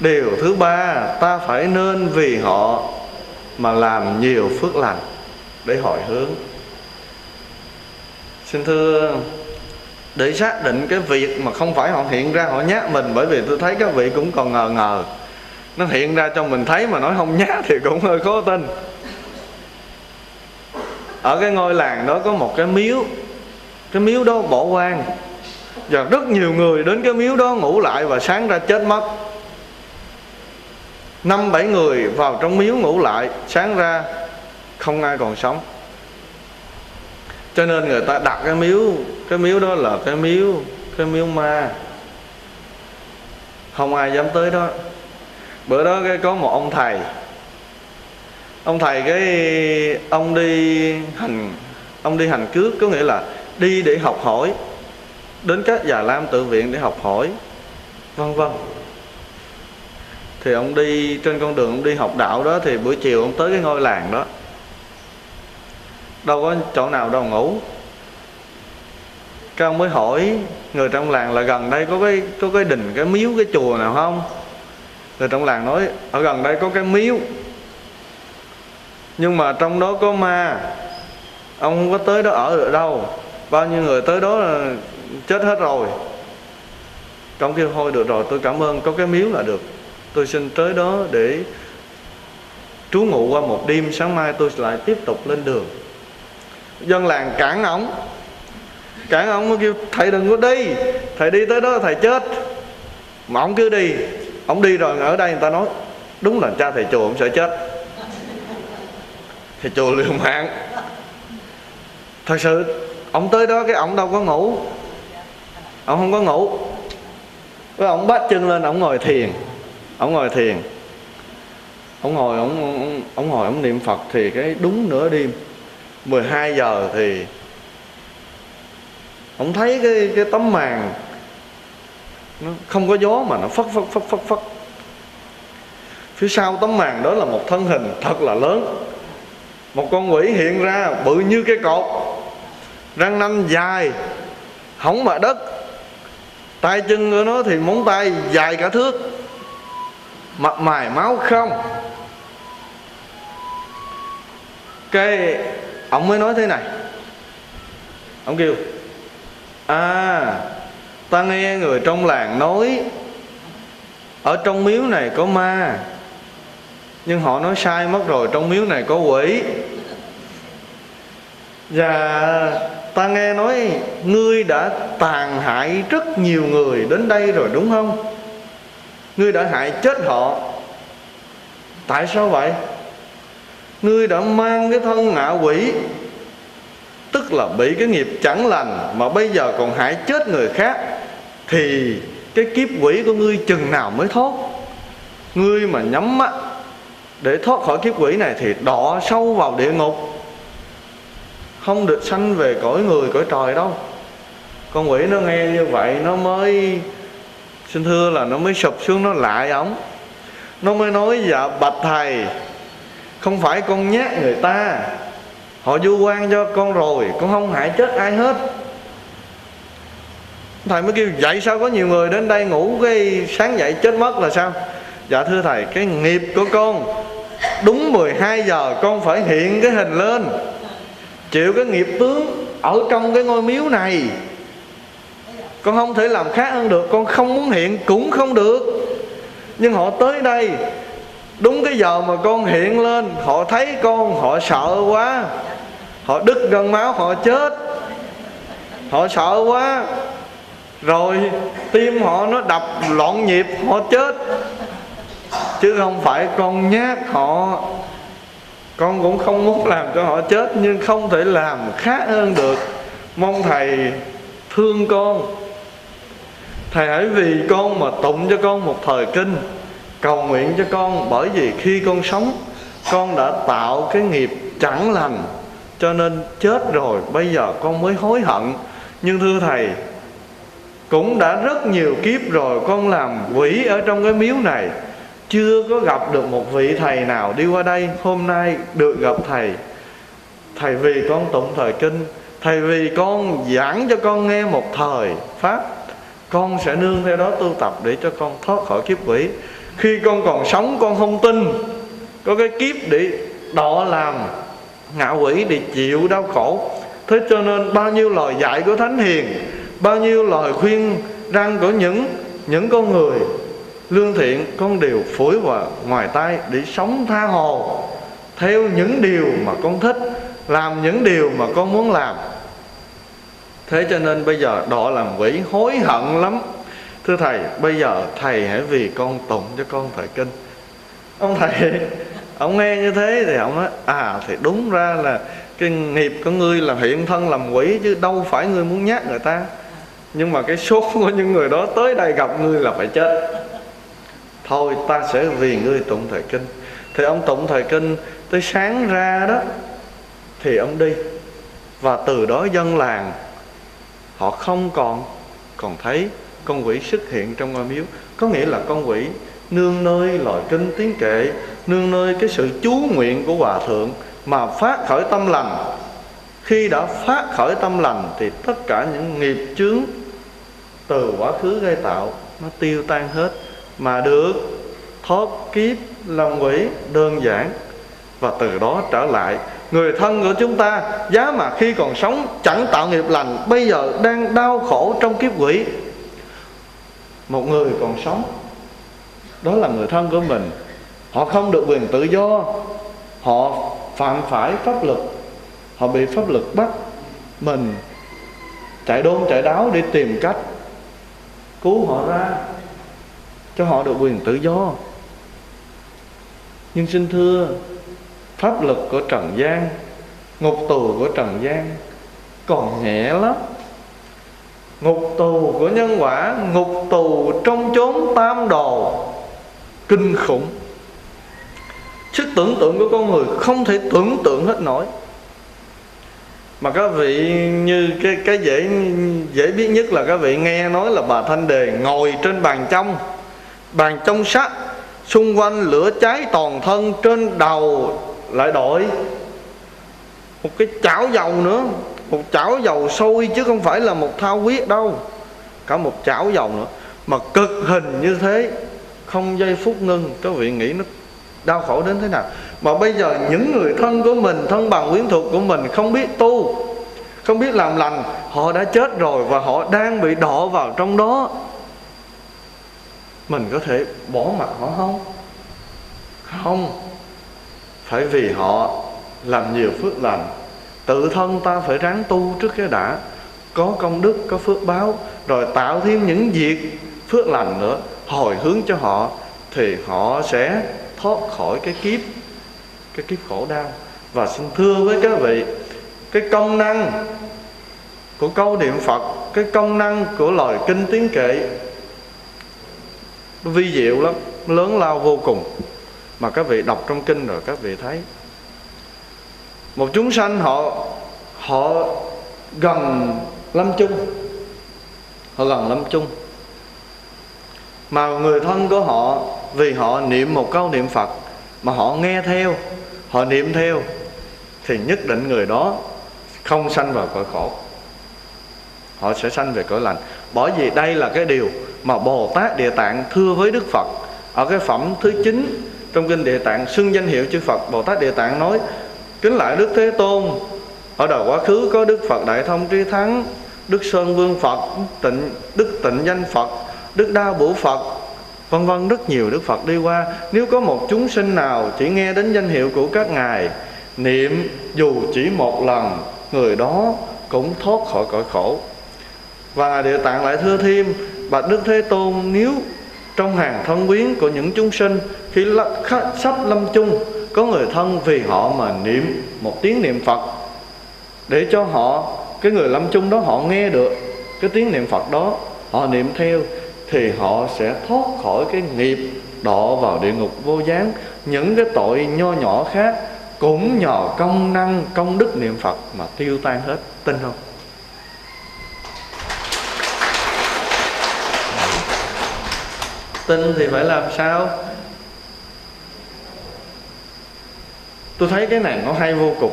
Điều thứ ba, ta phải nên vì họ mà làm nhiều phước lành để hồi hướng. Xin thưa, để xác định cái việc mà không phải họ hiện ra họ nhát mình, bởi vì tôi thấy các vị cũng còn ngờ ngờ, nó hiện ra cho mình thấy mà nói không nhát thì cũng hơi khó tin. Ở cái ngôi làng đó có một cái miếu, cái miếu đó bỏ hoang, và rất nhiều người đến cái miếu đó ngủ lại và sáng ra chết mất. 5-7 người vào trong miếu ngủ lại, sáng ra không ai còn sống. Cho nên người ta đặt cái miếu đó là cái miếu ma, không ai dám tới đó. Bữa đó có một ông thầy, ông đi hành cước, có nghĩa là đi để học hỏi, đến các già lam tự viện để học hỏi, vân vân. Thì ông đi trên con đường ông đi học đạo đó, thì buổi chiều ông tới cái ngôi làng đó, đâu có chỗ nào đâu ngủ. Cái ông mới hỏi người trong làng là gần đây có cái đình, cái miếu, cái chùa nào không. Người trong làng nói ở gần đây có cái miếu, nhưng mà trong đó có ma, ông không có tới đó ở được đâu, bao nhiêu người tới đó là chết hết rồi. Ông kêu thôi được rồi, tôi cảm ơn, có cái miếu là được, tôi xin tới đó để trú ngụ qua một đêm, sáng mai tôi lại tiếp tục lên đường. Dân làng cản ổng mới kêu thầy đừng có đi, thầy đi tới đó thầy chết. Mà ổng cứ đi, ổng đi rồi ở đây người ta nói đúng là cha thầy chùa cũng sẽ chết, thầy chùa liều mạng. Thật sự ổng tới đó cái ổng đâu có ngủ, ổng không có ngủ, cái ổng bắt chân lên ổng ngồi thiền. Ông ngồi niệm Phật thì cái đúng nửa đêm 12 giờ thì ông thấy cái tấm màn nó không có gió mà nó phất phất. Phía sau tấm màn đó là một thân hình thật là lớn, một con quỷ hiện ra bự như cái cột, răng nanh dài hổng mà đất, tay chân của nó thì móng tay dài cả thước, mặt mày máu không. Cái ông mới nói thế này, ông kêu ta nghe người trong làng nói ở trong miếu này có ma, nhưng họ nói sai mất rồi, trong miếu này có quỷ. Và ta nghe nói ngươi đã tàn hại rất nhiều người đến đây rồi đúng không? Ngươi đã hại chết họ. Tại sao vậy? Ngươi đã mang cái thân ngạ quỷ, tức là bị cái nghiệp chẳng lành, mà bây giờ còn hại chết người khác, thì cái kiếp quỷ của ngươi chừng nào mới thoát? Ngươi mà nhắm mắt để thoát khỏi kiếp quỷ này thì đọa sâu vào địa ngục, không được sanh về cõi người cõi trời đâu. Con quỷ nó nghe như vậy nó mới, xin thưa là nó mới sụp xuống, nó lại ổng. Nó mới nói dạ bạch thầy, không phải con nhát người ta, họ vu oan cho con rồi, con không hại chết ai hết. Thầy mới kêu vậy sao có nhiều người đến đây ngủ cái sáng dậy chết mất là sao? Dạ thưa thầy, cái nghiệp của con đúng 12 giờ con phải hiện cái hình lên, chịu cái nghiệp tướng ở trong cái ngôi miếu này, con không thể làm khác hơn được, con không muốn hiện cũng không được. Nhưng họ tới đây đúng cái giờ mà con hiện lên, họ thấy con, họ sợ quá, họ đứt gân máu, họ chết, họ sợ quá, rồi tim họ nó đập loạn nhịp, họ chết, chứ không phải con nhát họ. Con cũng không muốn làm cho họ chết, nhưng không thể làm khác hơn được. Mong thầy thương con, thầy hãy vì con mà tụng cho con một thời kinh, cầu nguyện cho con, bởi vì khi con sống con đã tạo cái nghiệp chẳng lành cho nên chết rồi bây giờ con mới hối hận. Nhưng thưa Thầy, cũng đã rất nhiều kiếp rồi con làm quỷ ở trong cái miếu này, chưa có gặp được một vị Thầy nào đi qua đây. Hôm nay được gặp Thầy, Thầy vì con tụng thời kinh, Thầy vì con giảng cho con nghe một thời Pháp, con sẽ nương theo đó tu tập để cho con thoát khỏi kiếp quỷ. Khi con còn sống con không tin có cái kiếp để đọa làm ngạ quỷ, để chịu đau khổ. Thế cho nên bao nhiêu lời dạy của Thánh Hiền, bao nhiêu lời khuyên răn của những con người lương thiện, con đều phủi vào ngoài tai để sống tha hồ theo những điều mà con thích, làm những điều mà con muốn làm. Thế cho nên bây giờ đọa làm quỷ hối hận lắm. Thưa Thầy, bây giờ Thầy hãy vì con tụng cho con thời kinh. Ông Thầy, ông nghe như thế thì ông nói, à thì đúng ra là cái nghiệp của ngươi là hiện thân làm quỷ, chứ đâu phải ngươi muốn nhát người ta. Nhưng mà cái số của những người đó tới đây gặp ngươi là phải chết. Thôi ta sẽ vì ngươi tụng thời kinh. Thì ông tụng thời kinh tới sáng ra đó thì ông đi. Và từ đó dân làng họ không còn thấy con quỷ xuất hiện trong ngôi miếu. Có nghĩa là con quỷ nương nơi lời kinh tiếng kệ, nương nơi cái sự chú nguyện của Hòa Thượng mà phát khởi tâm lành. Khi đã phát khởi tâm lành thì tất cả những nghiệp chướng từ quá khứ gây tạo nó tiêu tan hết, mà được thoát kiếp làm quỷ đơn giản. Và từ đó trở lại, người thân của chúng ta giá mà khi còn sống chẳng tạo nghiệp lành, bây giờ đang đau khổ trong kiếp quỷ. Một người còn sống, đó là người thân của mình, họ không được quyền tự do, họ phạm phải pháp luật, họ bị pháp luật bắt, mình chạy đôn chạy đáo để tìm cách cứu họ ra, cho họ được quyền tự do. Nhưng xin thưa, pháp luật của trần gian, ngục tù của trần gian còn nhẹ lắm. Ngục tù của nhân quả, ngục tù trong chốn tam đồ kinh khủng. Sức tưởng tượng của con người không thể tưởng tượng hết nổi. Mà các vị như cái dễ biết nhất là các vị nghe nói là bà Thanh Đề ngồi trên bàn trong sắt, xung quanh lửa cháy toàn thân, trên đầu lại đội một cái chảo dầu nữa, một chảo dầu sôi chứ không phải là một thau huyết đâu, cả một chảo dầu nữa. Mà cực hình như thế, không giây phút ngưng. Các vị nghĩ nó đau khổ đến thế nào. Mà bây giờ những người thân của mình, thân bằng quyến thuộc của mình không biết tu, không biết làm lành, họ đã chết rồi và họ đang bị đọa vào trong đó. Mình có thể bỏ mặc họ không? Không. Phải vì họ làm nhiều phước lành, tự thân ta phải ráng tu trước cái đã, có công đức, có phước báo, rồi tạo thêm những việc phước lành nữa, hồi hướng cho họ, thì họ sẽ thoát khỏi cái kiếp khổ đau. Và xin thưa với các vị, cái công năng của câu niệm Phật, cái công năng của lời kinh tiếng kệ, nó vi diệu lắm, lớn lao vô cùng. Mà các vị đọc trong kinh rồi các vị thấy, một chúng sanh họ gần lâm chung, mà người thân của họ vì họ niệm một câu niệm Phật mà họ nghe theo, họ niệm theo, thì nhất định người đó không sanh vào cõi khổ, họ sẽ sanh về cõi lành. Bởi vì đây là cái điều mà Bồ Tát Địa Tạng thưa với Đức Phật ở cái phẩm thứ 9 trong kinh Địa Tạng, xưng danh hiệu chư Phật. Bồ Tát Địa Tạng nói: kính lại Đức Thế Tôn, ở đời quá khứ có Đức Phật Đại Thông Trí Thắng, Đức Sơn Vương Phật, Đức Tịnh Danh Phật, Đức Đa Bửu Phật, vân vân, rất nhiều Đức Phật đi qua. Nếu có một chúng sinh nào chỉ nghe đến danh hiệu của các ngài, niệm dù chỉ một lần, người đó cũng thoát khỏi cõi khổ. Và Địa Tạng lại thưa thêm: bạch Đức Thế Tôn, nếu trong hàng thân quyến của những chúng sinh khi sắp lâm chung, có người thân vì họ mà niệm một tiếng niệm Phật, để cho họ, cái người lâm chung đó họ nghe được cái tiếng niệm Phật đó, họ niệm theo, thì họ sẽ thoát khỏi cái nghiệp đọa vào địa ngục vô gián. Những cái tội nho nhỏ khác cũng nhờ công năng công đức niệm Phật mà tiêu tan hết, tin không? Tin thì phải làm sao? Tôi thấy cái này nó hay vô cùng.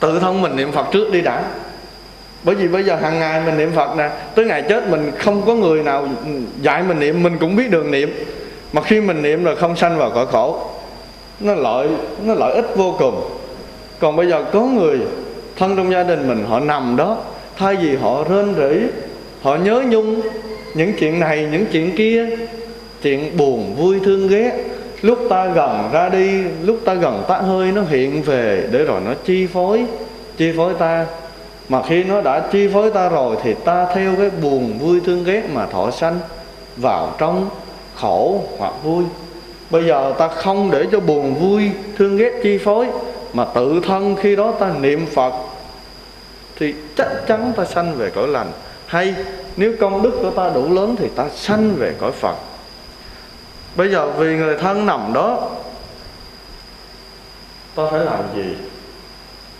Tự thân mình niệm Phật trước đi đã. Bởi vì bây giờ hàng ngày mình niệm Phật nè, tới ngày chết mình không có người nào dạy mình niệm, mình cũng biết đường niệm. Mà khi mình niệm rồi không sanh vào cõi khổ, nó lợi ích vô cùng. Còn bây giờ có người thân trong gia đình mình họ nằm đó, thay vì họ rên rỉ, họ nhớ nhung những chuyện này, những chuyện kia, chuyện buồn, vui, thương, ghét. Lúc ta gần ra đi, lúc ta gần tắt hơi, nó hiện về để rồi nó chi phối ta. Mà khi nó đã chi phối ta rồi thì ta theo cái buồn, vui, thương, ghét mà thọ sanh vào trong khổ hoặc vui. Bây giờ ta không để cho buồn, vui, thương, ghét chi phối, mà tự thân khi đó ta niệm Phật thì chắc chắn ta sanh về cõi lành. Hay nếu công đức của ta đủ lớn thì ta sanh về cõi Phật. Bây giờ vì người thân nằm đó, ta phải làm gì?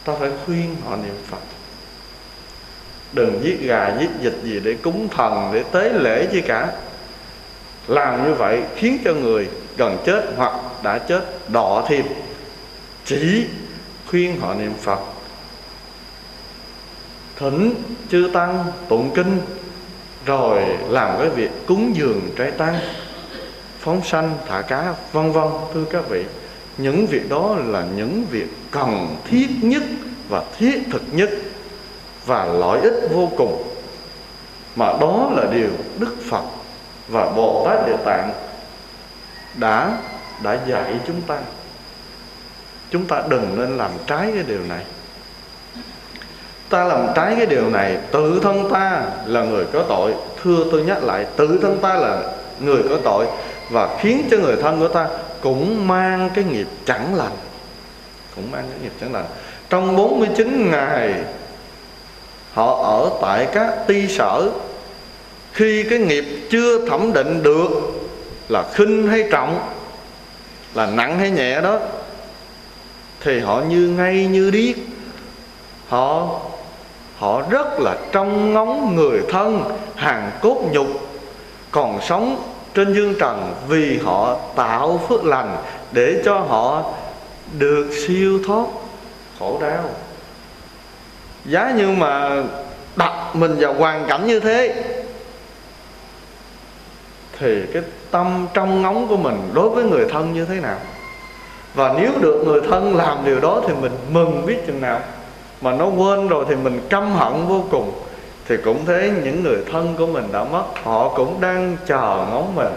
Ta phải khuyên họ niệm Phật. Đừng giết gà, giết vịt gì để cúng thần, để tế lễ chi cả. Làm như vậy khiến cho người gần chết hoặc đã chết đọa thêm. Chỉ khuyên họ niệm Phật, thỉnh chư tăng tụng kinh, rồi làm cái việc cúng dường trai tăng, phóng sanh, thả cá, vân vân. Thưa các vị, những việc đó là những việc cần thiết nhất và thiết thực nhất và lợi ích vô cùng. Mà đó là điều Đức Phật và Bồ Tát Địa Tạng đã dạy chúng ta. Chúng ta đừng nên làm trái cái điều này. Ta làm trái cái điều này, tự thân ta là người có tội. Thưa tôi nhắc lại, tự thân ta là người có tội, và khiến cho người thân của ta cũng mang cái nghiệp chẳng lành. Trong 49 ngày họ ở tại các ti sở, khi cái nghiệp chưa thẩm định được là khinh hay trọng, là nặng hay nhẹ đó, thì họ như ngây như điếc. Họ rất là trông ngóng người thân hàng cốt nhục còn sống trên dương trần, vì họ tạo phước lành để cho họ được siêu thoát khổ đau. Giá như mà đặt mình vào hoàn cảnh như thế thì cái tâm trông ngóng của mình đối với người thân như thế nào? Và nếu được người thân làm điều đó thì mình mừng biết chừng nào. Mà nó quên rồi thì mình căm hận vô cùng. Thì cũng thế, những người thân của mình đã mất, họ cũng đang chờ ngóng mình.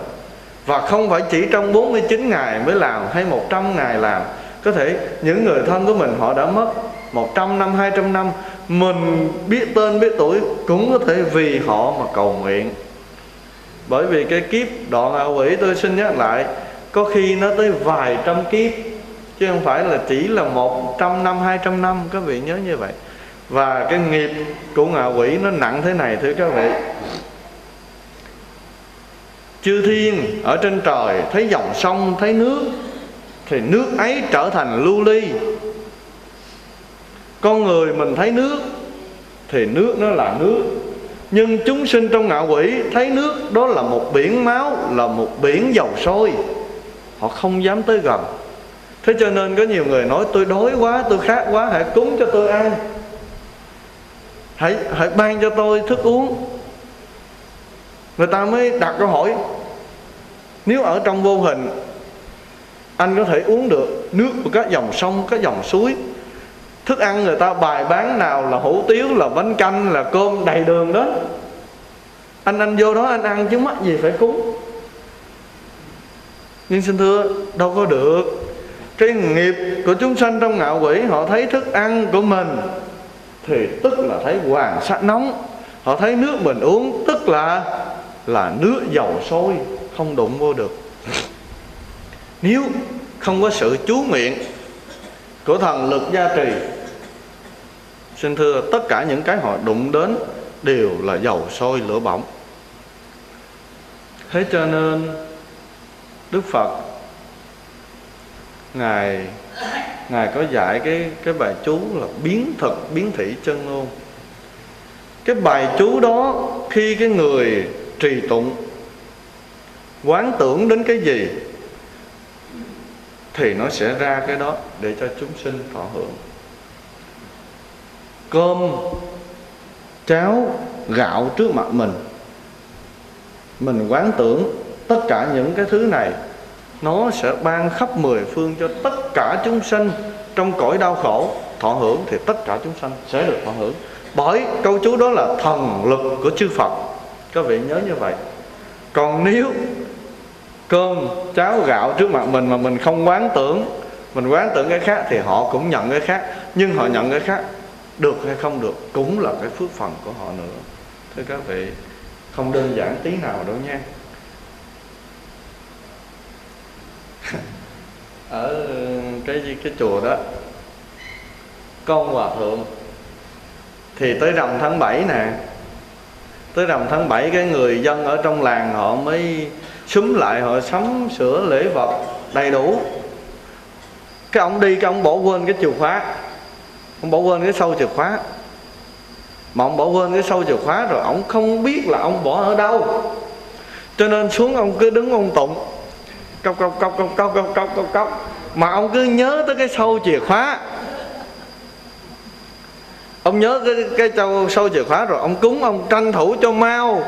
Và không phải chỉ trong 49 ngày mới làm, hay 100 ngày làm. Có thể những người thân của mình họ đã mất 100 năm, 200 năm, mình biết tên biết tuổi cũng có thể vì họ mà cầu nguyện. Bởi vì cái kiếp đoạn ngạ quỷ, tôi xin nhắc lại, có khi nó tới vài trăm kiếp, chứ không phải là chỉ là 100 năm, 200 năm. Các vị nhớ như vậy. Và cái nghiệp của ngạ quỷ nó nặng thế này, thưa các vị. Chư thiên ở trên trời thấy dòng sông, thấy nước, thì nước ấy trở thành lưu ly. Con người mình thấy nước thì nước nó là nước. Nhưng chúng sinh trong ngạ quỷ thấy nước đó là một biển máu, là một biển dầu sôi, họ không dám tới gần. Thế cho nên có nhiều người nói tôi đói quá, tôi khát quá, hãy cúng cho tôi ăn, hãy ban cho tôi thức uống. Người ta mới đặt câu hỏi, nếu ở trong vô hình anh có thể uống được nước của các dòng sông, các dòng suối, thức ăn người ta bài bán nào là hủ tiếu, là bánh canh, là cơm đầy đường đó, anh vô đó anh ăn chứ mắc gì phải cúng. Nhưng xin thưa, đâu có được. Cái nghiệp của chúng sanh trong ngạ quỷ, họ thấy thức ăn của mình thì tức là thấy hoàng sắc nóng, họ thấy nước mình uống tức là nước dầu sôi, không đụng vô được. Nếu không có sự chú nguyện của thần lực gia trì, xin thưa, tất cả những cái họ đụng đến đều là dầu sôi lửa bỏng. Thế cho nên Đức Phật Ngài có dạy cái bài chú là biến thực biến thị chân ngôn. Cái bài chú đó khi cái người trì tụng quán tưởng đến cái gì thì nó sẽ ra cái đó để cho chúng sinh thọ hưởng. Cơm, cháo, gạo trước mặt mình quán tưởng tất cả những cái thứ này nó sẽ ban khắp mười phương cho tất cả chúng sanh trong cõi đau khổ thọ hưởng, thì tất cả chúng sanh sẽ được thọ hưởng. Bởi câu chú đó là thần lực của chư Phật. Các vị nhớ như vậy. Còn nếu cơm, cháo, gạo trước mặt mình mà mình không quán tưởng, mình quán tưởng cái khác thì họ cũng nhận cái khác. Nhưng họ nhận cái khác được hay không được cũng là cái phước phần của họ nữa. Thưa các vị, không đơn giản tí nào đâu nha. Ở cái chùa đó có ông hòa thượng thì tới rằm tháng 7 nè, tới rằm tháng 7 cái người dân ở trong làng họ mới xúm lại, họ sắm sửa lễ vật đầy đủ. Cái ông đi, cái ông bỏ quên cái chìa khóa, ông bỏ quên cái sâu chìa khóa. Mà ông bỏ quên cái sâu chìa khóa rồi ông không biết là ông bỏ ở đâu, cho nên xuống ông cứ đứng ông tụng cốc cốc cốc cốc cốc cốc cốc cốc cốc, mà ông cứ nhớ tới cái sâu chìa khóa. Ông nhớ cái sâu chìa khóa rồi ông cúng, ông tranh thủ cho mau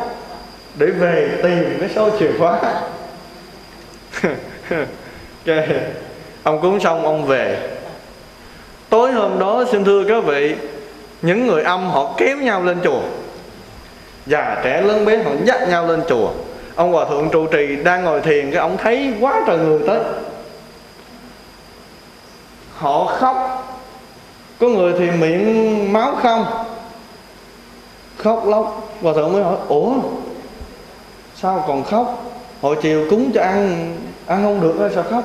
để về tìm cái sâu chìa khóa. Okay. Ông cúng xong ông về. Tối hôm đó xin thưa các vị, những người âm họ kéo nhau lên chùa, già trẻ lớn bé họ dắt nhau lên chùa. Ông hòa thượng trụ trì đang ngồi thiền, cái ông thấy quá trời người tới, họ khóc, có người thì miệng máu không, khóc lóc. Hòa thượng mới hỏi ủa sao còn khóc, hồi chiều cúng cho ăn không được sao khóc.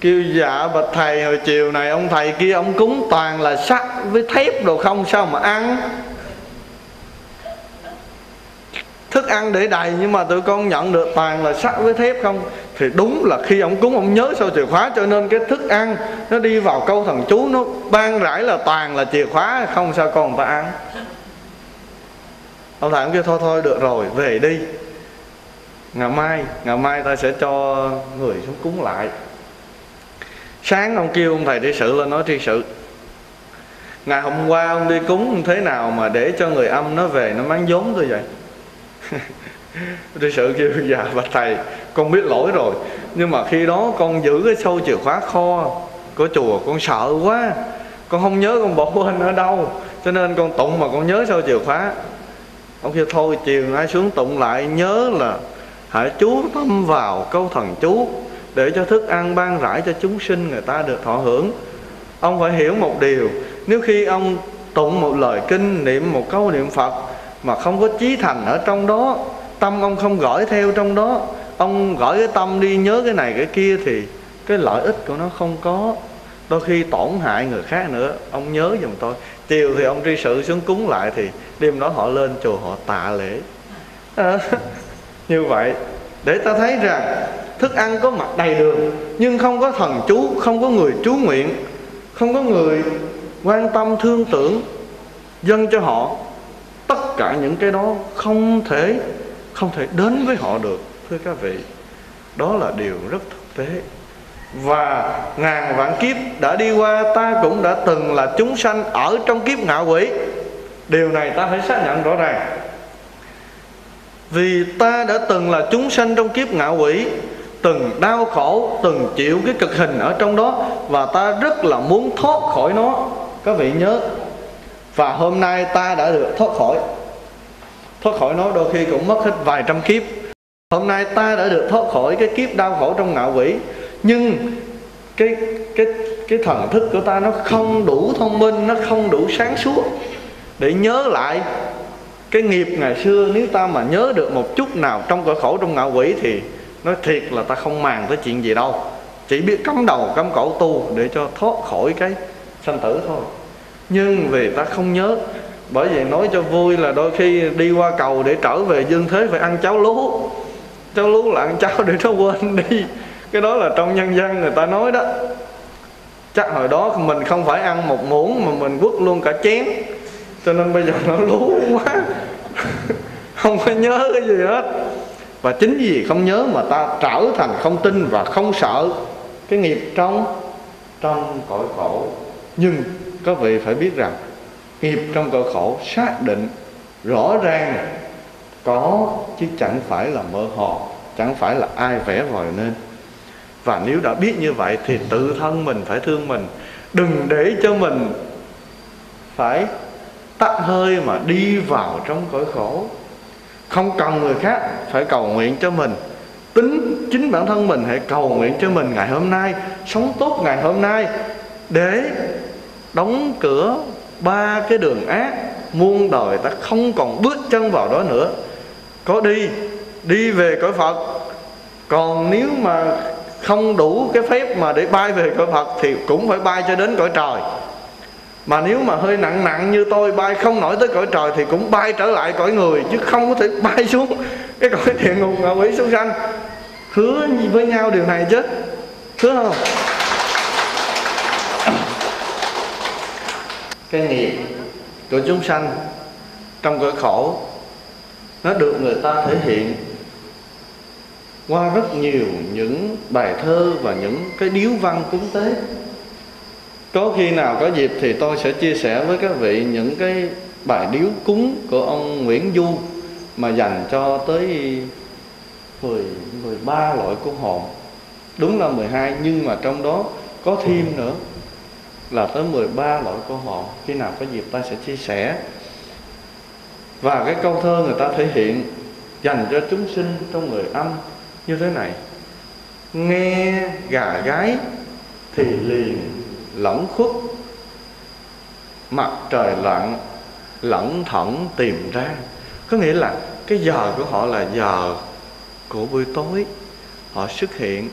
Kêu dạ bạch thầy, hồi chiều này ông thầy kia ông cúng toàn là sắt với thép đồ không, sao mà ăn thức ăn để đầy nhưng mà tụi con nhận được toàn là sắt với thép không. Thì đúng là khi ông cúng ông nhớ sâu chìa khóa, cho nên cái thức ăn nó đi vào câu thần chú, nó ban rải là toàn là chìa khóa không, sao con người ta ăn. Ông thầy ông kêu thôi được rồi về đi, ngày mai ta sẽ cho người xuống cúng lại. Sáng ông kêu ông thầy đi sự lên nói tri sự, ngày hôm qua ông đi cúng thế nào mà để cho người âm nó về nó mắng vốn tôi vậy. Tri sự kêu dạ bạch thầy, con biết lỗi rồi, nhưng mà khi đó con giữ cái sâu chìa khóa kho của chùa, con sợ quá, con không nhớ con bỏ quên ở đâu, cho nên con tụng mà con nhớ sâu chìa khóa. Ông kêu thôi chiều nay xuống tụng lại, nhớ là hãy chú tâm vào câu thần chú để cho thức ăn ban rải cho chúng sinh người ta được thọ hưởng. Ông phải hiểu một điều, nếu khi ông tụng một lời kinh, niệm một câu niệm Phật mà không có chí thành ở trong đó, tâm ông không gửi theo trong đó, ông gửi cái tâm đi nhớ cái này cái kia thì cái lợi ích của nó không có, đôi khi tổn hại người khác nữa. Ông nhớ giùm tôi. Chiều thì ông tri sự xuống cúng lại thì đêm đó họ lên chùa họ tạ lễ. Như vậy để ta thấy rằng thức ăn có mặt đầy đường nhưng không có thần chú, không có người chú nguyện, không có người quan tâm thương tưởng dâng cho họ, tất cả những cái đó không thể đến với họ được. Thưa các vị, đó là điều rất thực tế. Và ngàn vạn kiếp đã đi qua, ta cũng đã từng là chúng sanh ở trong kiếp ngạ quỷ. Điều này ta phải xác nhận rõ ràng, vì ta đã từng là chúng sanh trong kiếp ngạ quỷ, từng đau khổ, từng chịu cái cực hình ở trong đó, và ta rất là muốn thoát khỏi nó. Các vị nhớ. Và hôm nay ta đã được thoát khỏi nó, đôi khi cũng mất hết vài trăm kiếp. Hôm nay ta đã được thoát khỏi cái kiếp đau khổ trong ngạ quỷ, nhưng cái thần thức của ta nó không đủ thông minh, nó không đủ sáng suốt để nhớ lại cái nghiệp ngày xưa. Nếu ta mà nhớ được một chút nào trong cõi khổ trong ngạ quỷ thì nói thiệt là ta không màng tới chuyện gì đâu, chỉ biết cắm đầu cắm cổ tu để cho thoát khỏi cái sanh tử thôi. Nhưng vì ta không nhớ, bởi vậy nói cho vui là đôi khi đi qua cầu để trở về dương thế phải ăn cháo lú. Cháo lú là ăn cháo để nó quên đi. Cái đó là trong nhân gian người ta nói đó. Chắc hồi đó mình không phải ăn một muỗng mà mình quất luôn cả chén, cho nên bây giờ nó lú quá không có nhớ cái gì hết. Và chính vì không nhớ mà ta trở thành không tin và không sợ cái nghiệp trong cõi khổ. Nhưng các vị phải biết rằng nghiệp trong cõi khổ xác định rõ ràng có, chứ chẳng phải là mơ hồ, chẳng phải là ai vẽ vòi nên. Và nếu đã biết như vậy thì tự thân mình phải thương mình, đừng để cho mình phải tắt hơi mà đi vào trong cõi khổ. Không cần người khác phải cầu nguyện cho mình, chính bản thân mình hãy cầu nguyện cho mình ngày hôm nay, sống tốt ngày hôm nay, để đóng cửa ba cái đường ác muôn đời, ta không còn bước chân vào đó nữa. Có đi về cõi Phật. Còn nếu mà không đủ cái phép mà để bay về cõi Phật thì cũng phải bay cho đến cõi trời. Mà nếu mà hơi nặng như tôi, bay không nổi tới cõi trời thì cũng bay trở lại cõi người, chứ không có thể bay xuống cái cõi địa ngục ngạ quỷ súc sanh. Hứa với nhau điều này chứ, hứa không? Cái nghiệp của chúng sanh trong cõi khổ nó được người ta thể hiện qua rất nhiều những bài thơ và những cái điếu văn cúng tế. Có khi nào có dịp thì tôi sẽ chia sẻ với các vị những cái bài điếu cúng của ông Nguyễn Du mà dành cho tới 13 loại cúng hồn. Đúng là 12 nhưng mà trong đó có thêm nữa là tới 13 loại câu hồn. Khi nào có dịp ta sẽ chia sẻ. Và cái câu thơ người ta thể hiện dành cho chúng sinh trong người âm như thế này: nghe gà gáy thì liền lẩn khuất, mặt trời lặn lẩn thẩn tìm ra. Có nghĩa là cái giờ của họ là giờ của buổi tối, họ xuất hiện.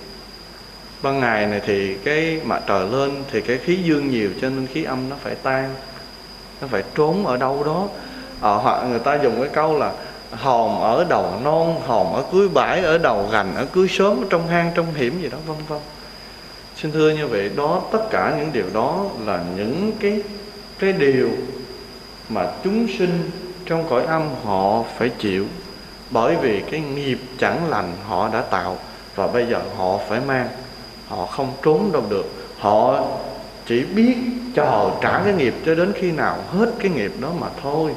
Ban ngày này thì cái mặt trời lên thì cái khí dương nhiều, cho nên khí âm nó phải tan, nó phải trốn ở đâu đó. Hoặc người ta dùng cái câu là hồn ở đầu non, hồn ở cuối bãi, ở đầu gành, ở cuối xóm, trong hang, trong hiểm gì đó, vân vân. Xin thưa như vậy, đó tất cả những điều đó là những cái điều mà chúng sinh trong cõi âm họ phải chịu, bởi vì cái nghiệp chẳng lành họ đã tạo và bây giờ họ phải mang. Họ không trốn đâu được, họ chỉ biết chờ trả cái nghiệp cho đến khi nào hết cái nghiệp đó mà thôi.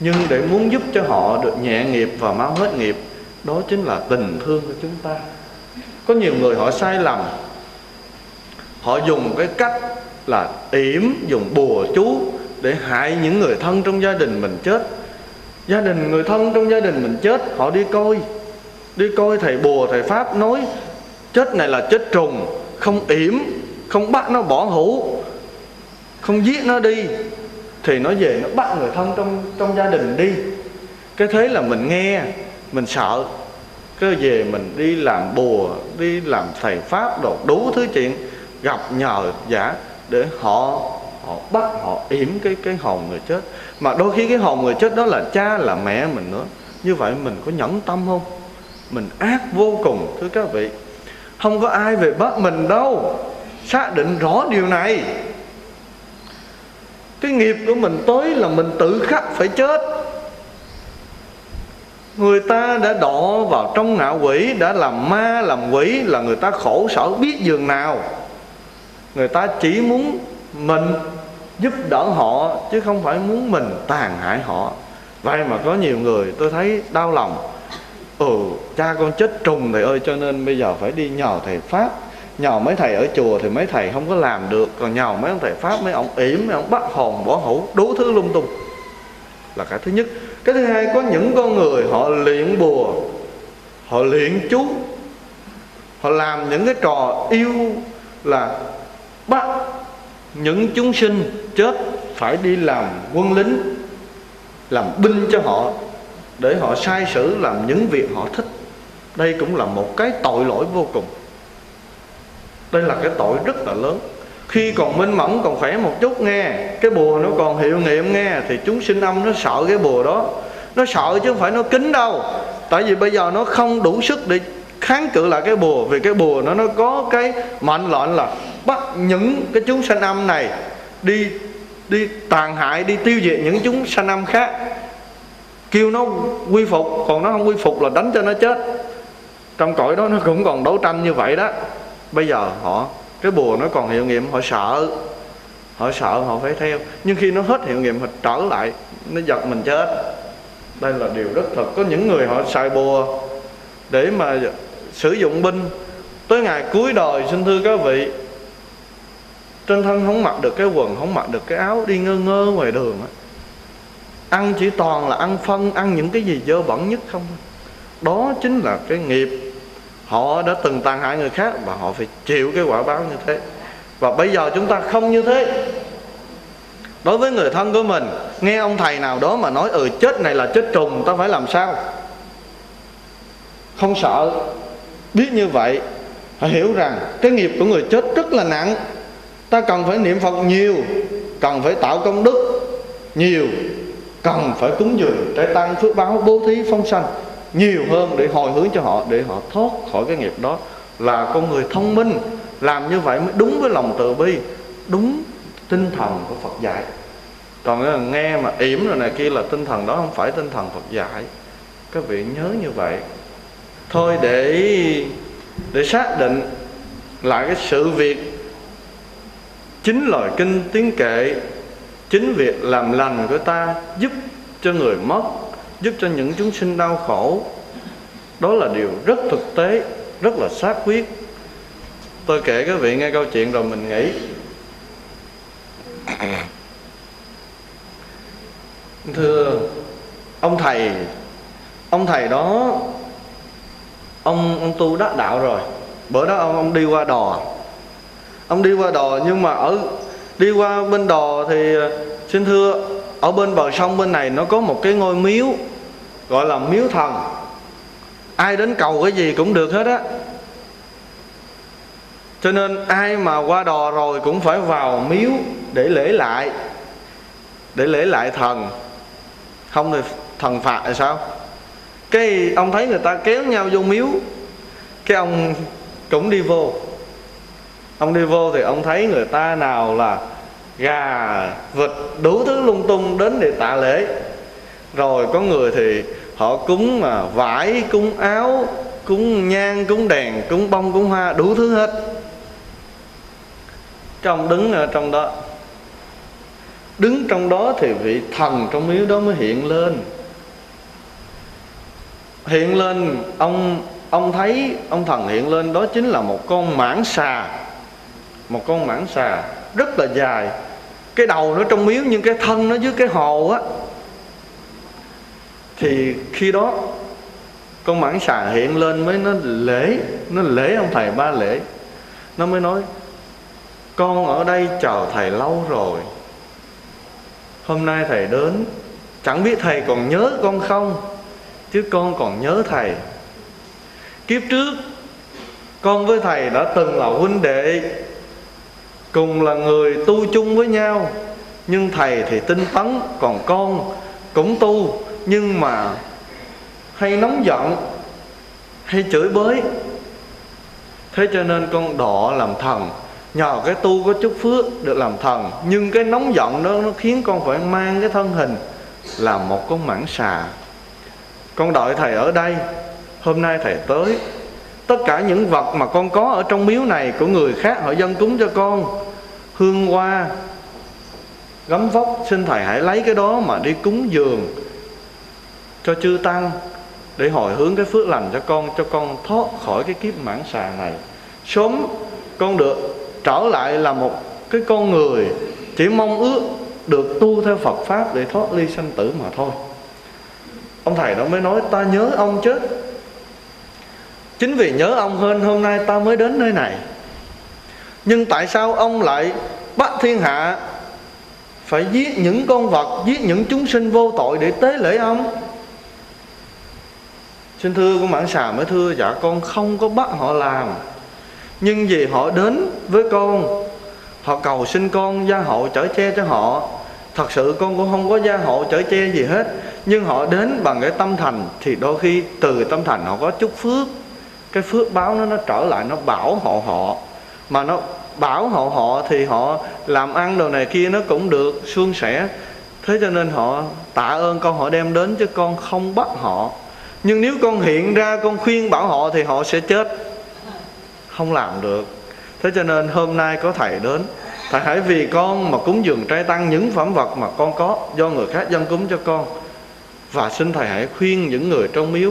Nhưng để muốn giúp cho họ được nhẹ nghiệp và mau hết nghiệp, đó chính là tình thương của chúng ta. Có nhiều người họ sai lầm, họ dùng cái cách là yểm, dùng bùa chú để hại những người thân trong gia đình mình chết. Người thân trong gia đình mình chết, họ đi coi thầy bùa, thầy pháp nói chết này là chết trùng, không yểm, không bắt nó bỏ hũ, không giết nó đi, thì nó về nó bắt người thân trong gia đình đi. Cái thế là mình nghe, mình sợ, cứ về mình đi làm bùa, đi làm thầy pháp, đủ thứ chuyện, gặp nhờ giả để họ bắt, họ yểm cái hồn người chết. Mà đôi khi cái hồn người chết đó là cha, là mẹ mình nữa. Như vậy mình có nhẫn tâm không? Mình ác vô cùng, thưa các vị. Không có ai về bắt mình đâu. Xác định rõ điều này. Cái nghiệp của mình tối là mình tự khắc phải chết. Người ta đã đọa vào trong ngạ quỷ, đã làm ma làm quỷ là người ta khổ sở biết dường nào. Người ta chỉ muốn mình giúp đỡ họ, chứ không phải muốn mình tàn hại họ. Vậy mà có nhiều người tôi thấy đau lòng. Cha con chết trùng thầy ơi, cho nên bây giờ phải đi nhờ thầy pháp. Nhờ mấy thầy ở chùa thì mấy thầy không có làm được, còn nhờ mấy ông thầy pháp, mấy ông yểm, mấy ông bắt hồn bỏ hũ, đủ thứ lung tung. Là cái thứ nhất. Cái thứ hai, có những con người họ luyện bùa, họ luyện chú, họ làm những cái trò yêu là bắt những chúng sinh chết phải đi làm quân lính, làm binh cho họ, để họ sai sử làm những việc họ thích. Đây cũng là một cái tội lỗi vô cùng. Đây là cái tội rất là lớn. Khi còn minh mẫn, còn khỏe một chút nghe, cái bùa nó còn hiệu nghiệm nghe, thì chúng sinh âm nó sợ cái bùa đó. Nó sợ chứ không phải nó kính đâu. Tại vì bây giờ nó không đủ sức để kháng cự lại cái bùa. Vì cái bùa nó có cái mạnh lệnh là bắt những cái chúng sanh âm này đi tàn hại, đi tiêu diệt những chúng sanh âm khác, kêu nó quy phục. Còn nó không quy phục là đánh cho nó chết. Trong cõi đó nó cũng còn đấu tranh như vậy đó. Bây giờ họ, cái bùa nó còn hiệu nghiệm, họ sợ, họ phải theo. Nhưng khi nó hết hiệu nghiệm họ trở lại, nó giật mình chết. Đây là điều rất thật. Có những người họ xài bùa để mà sử dụng binh. Tới ngày cuối đời, xin thưa các vị, trên thân không mặc được cái quần, không mặc được cái áo, đi ngơ ngơ ngoài đường á, ăn chỉ toàn là ăn phân, ăn những cái gì dơ bẩn nhất không. Đó chính là cái nghiệp. Họ đã từng tàn hại người khác và họ phải chịu cái quả báo như thế. Và bây giờ chúng ta không như thế. Đối với người thân của mình, nghe ông thầy nào đó mà nói chết này là chết trùng, ta phải làm sao? Không sợ. Biết như vậy, hãy hiểu rằng cái nghiệp của người chết rất là nặng. Ta cần phải niệm Phật nhiều, cần phải tạo công đức nhiều, cần phải cúng dường, trai tăng, phước báo, bố thí, phong sanh nhiều hơn để hồi hướng cho họ, để họ thoát khỏi cái nghiệp đó. Là con người thông minh, làm như vậy mới đúng với lòng từ bi, đúng tinh thần của Phật dạy. Còn nghe mà yểm rồi này kia là tinh thần đó không phải tinh thần Phật dạy. Các vị nhớ như vậy. Thôi để xác định lại cái sự việc, chính lời kinh tiếng kệ, chính việc làm lành của ta giúp cho người mất, giúp cho những chúng sinh đau khổ. Đó là điều rất thực tế, rất là xác quyết. Tôi kể các vị nghe câu chuyện rồi mình nghĩ. Thưa ông thầy đó, ông tu đắc đạo rồi. Bữa đó ông đi qua đò. Ông đi qua đò, nhưng mà đi qua bên đò thì xin thưa, ở bên bờ sông bên này nó có một cái ngôi miếu, gọi là miếu thần. Ai đến cầu cái gì cũng được hết á. Cho nên ai mà qua đò rồi cũng phải vào miếu để lễ lại thần. Không thì thần phạt là sao? Cái ông thấy người ta kéo nhau vô miếu, cái ông cũng đi vô. Ông đi vô thì ông thấy người ta nào là gà, vịt, đủ thứ lung tung đến để tạ lễ. Rồi có người thì họ cúng mà vải, cúng áo, cúng nhang, cúng đèn, cúng bông, cúng hoa, đủ thứ hết. Trong đứng ở trong đó, đứng trong đó thì vị thần trong miếu đó mới hiện lên. Hiện lên, ông thấy ông thần hiện lên, đó chính là một con mãng xà. Một con mãng xà rất là dài. Cái đầu nó trong miếu nhưng cái thân nó dưới cái hồ á. Thì khi đó con mãng xà hiện lên mới nó lễ ông thầy ba lễ. Nó mới nói: con ở đây chờ thầy lâu rồi, hôm nay thầy đến, chẳng biết thầy còn nhớ con không, chứ con còn nhớ thầy. Kiếp trước con với thầy đã từng là huynh đệ, cùng là người tu chung với nhau. Nhưng thầy thì tinh tấn, còn con cũng tu, nhưng mà hay nóng giận, hay chửi bới. Thế cho nên con đọ làm thần. Nhờ cái tu có chút phước được làm thần, nhưng cái nóng giận đó nó khiến con phải mang cái thân hình là một con mãng xà. Con đợi thầy ở đây, hôm nay thầy tới. Tất cả những vật mà con có ở trong miếu này của người khác họ dâng cúng cho con, hương hoa, gấm vóc, xin thầy hãy lấy cái đó mà đi cúng dường cho chư tăng, để hồi hướng cái phước lành cho con thoát khỏi cái kiếp mãng xà này. Sớm con được trở lại là một cái con người, chỉ mong ước được tu theo Phật Pháp để thoát ly sanh tử mà thôi. Ông thầy đó mới nói: ta nhớ ông chứ, chính vì nhớ ông hơn hôm nay ta mới đến nơi này. Nhưng tại sao ông lại bắt thiên hạ phải giết những con vật, giết những chúng sinh vô tội để tế lễ ông? Xin thưa, con mãng xà mới thưa: dạ con không có bắt họ làm, nhưng vì họ đến với con, họ cầu xin con gia hộ chở che cho họ. Thật sự con cũng không có gia hộ chở che gì hết, nhưng họ đến bằng cái tâm thành, thì đôi khi từ tâm thành họ có chút phước, cái phước báo nó trở lại, nó bảo hộ họ. Mà nó bảo hộ họ thì họ làm ăn đồ này kia nó cũng được suôn sẻ. Thế cho nên họ tạ ơn con, họ đem đến chứ con không bắt họ. Nhưng nếu con hiện ra con khuyên bảo họ thì họ sẽ chết, không làm được. Thế cho nên hôm nay có thầy đến, thầy hãy vì con mà cúng dường trai tăng những phẩm vật mà con có do người khác dâng cúng cho con. Và xin thầy hãy khuyên những người trong miếu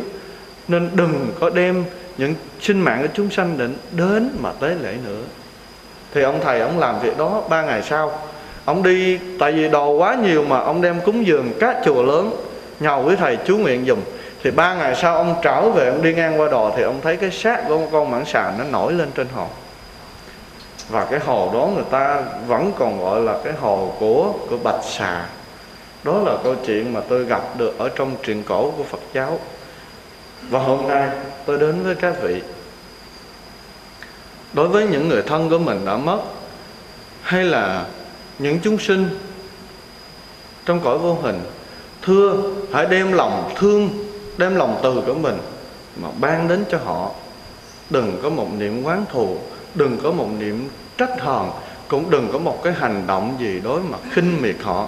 nên đừng có đem những sinh mạng của chúng sanh đến mà tế lễ nữa. Thì ông thầy ông làm việc đó. 3 ngày sau ông đi, tại vì đồ quá nhiều mà ông đem cúng dường các chùa lớn, nhờ với thầy chú nguyện dùm. Thì 3 ngày sau ông trở về, ông đi ngang qua đò thì ông thấy cái xác của con mãng xà nó nổi lên trên hồ. Và cái hồ đó người ta vẫn còn gọi là cái hồ của Bạch Xà. Đó là câu chuyện mà tôi gặp được ở trong truyện cổ của Phật giáo. Và hôm nay tôi đến với các vị, đối với những người thân của mình đã mất, hay là những chúng sinh trong cõi vô hình, thưa hãy đem lòng thương, đem lòng từ của mình mà ban đến cho họ. Đừng có một niệm oán thù, đừng có một niệm trách hờn, cũng đừng có một cái hành động gì đối mà khinh miệt họ.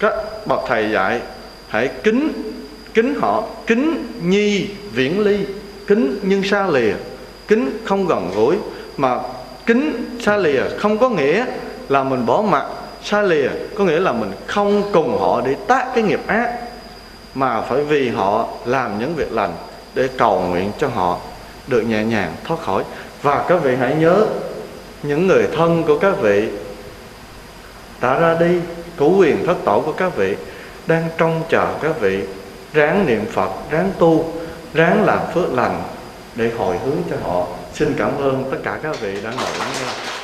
Các bậc thầy dạy hãy kính họ, kính nhi viễn ly, kính nhưng xa lìa, kính không gần gũi. Mà kính xa lìa không có nghĩa là mình bỏ mặc, xa lìa có nghĩa là mình không cùng họ để tác cái nghiệp ác, mà phải vì họ làm những việc lành để cầu nguyện cho họ được nhẹ nhàng thoát khỏi. Và các vị hãy nhớ, những người thân của các vị đã ra đi, cửu huyền thất tổ của các vị đang trông chờ các vị ráng niệm Phật, ráng tu, ráng làm phước lành để hồi hướng cho họ. Xin cảm ơn tất cả các vị đã ngồi lắng nghe.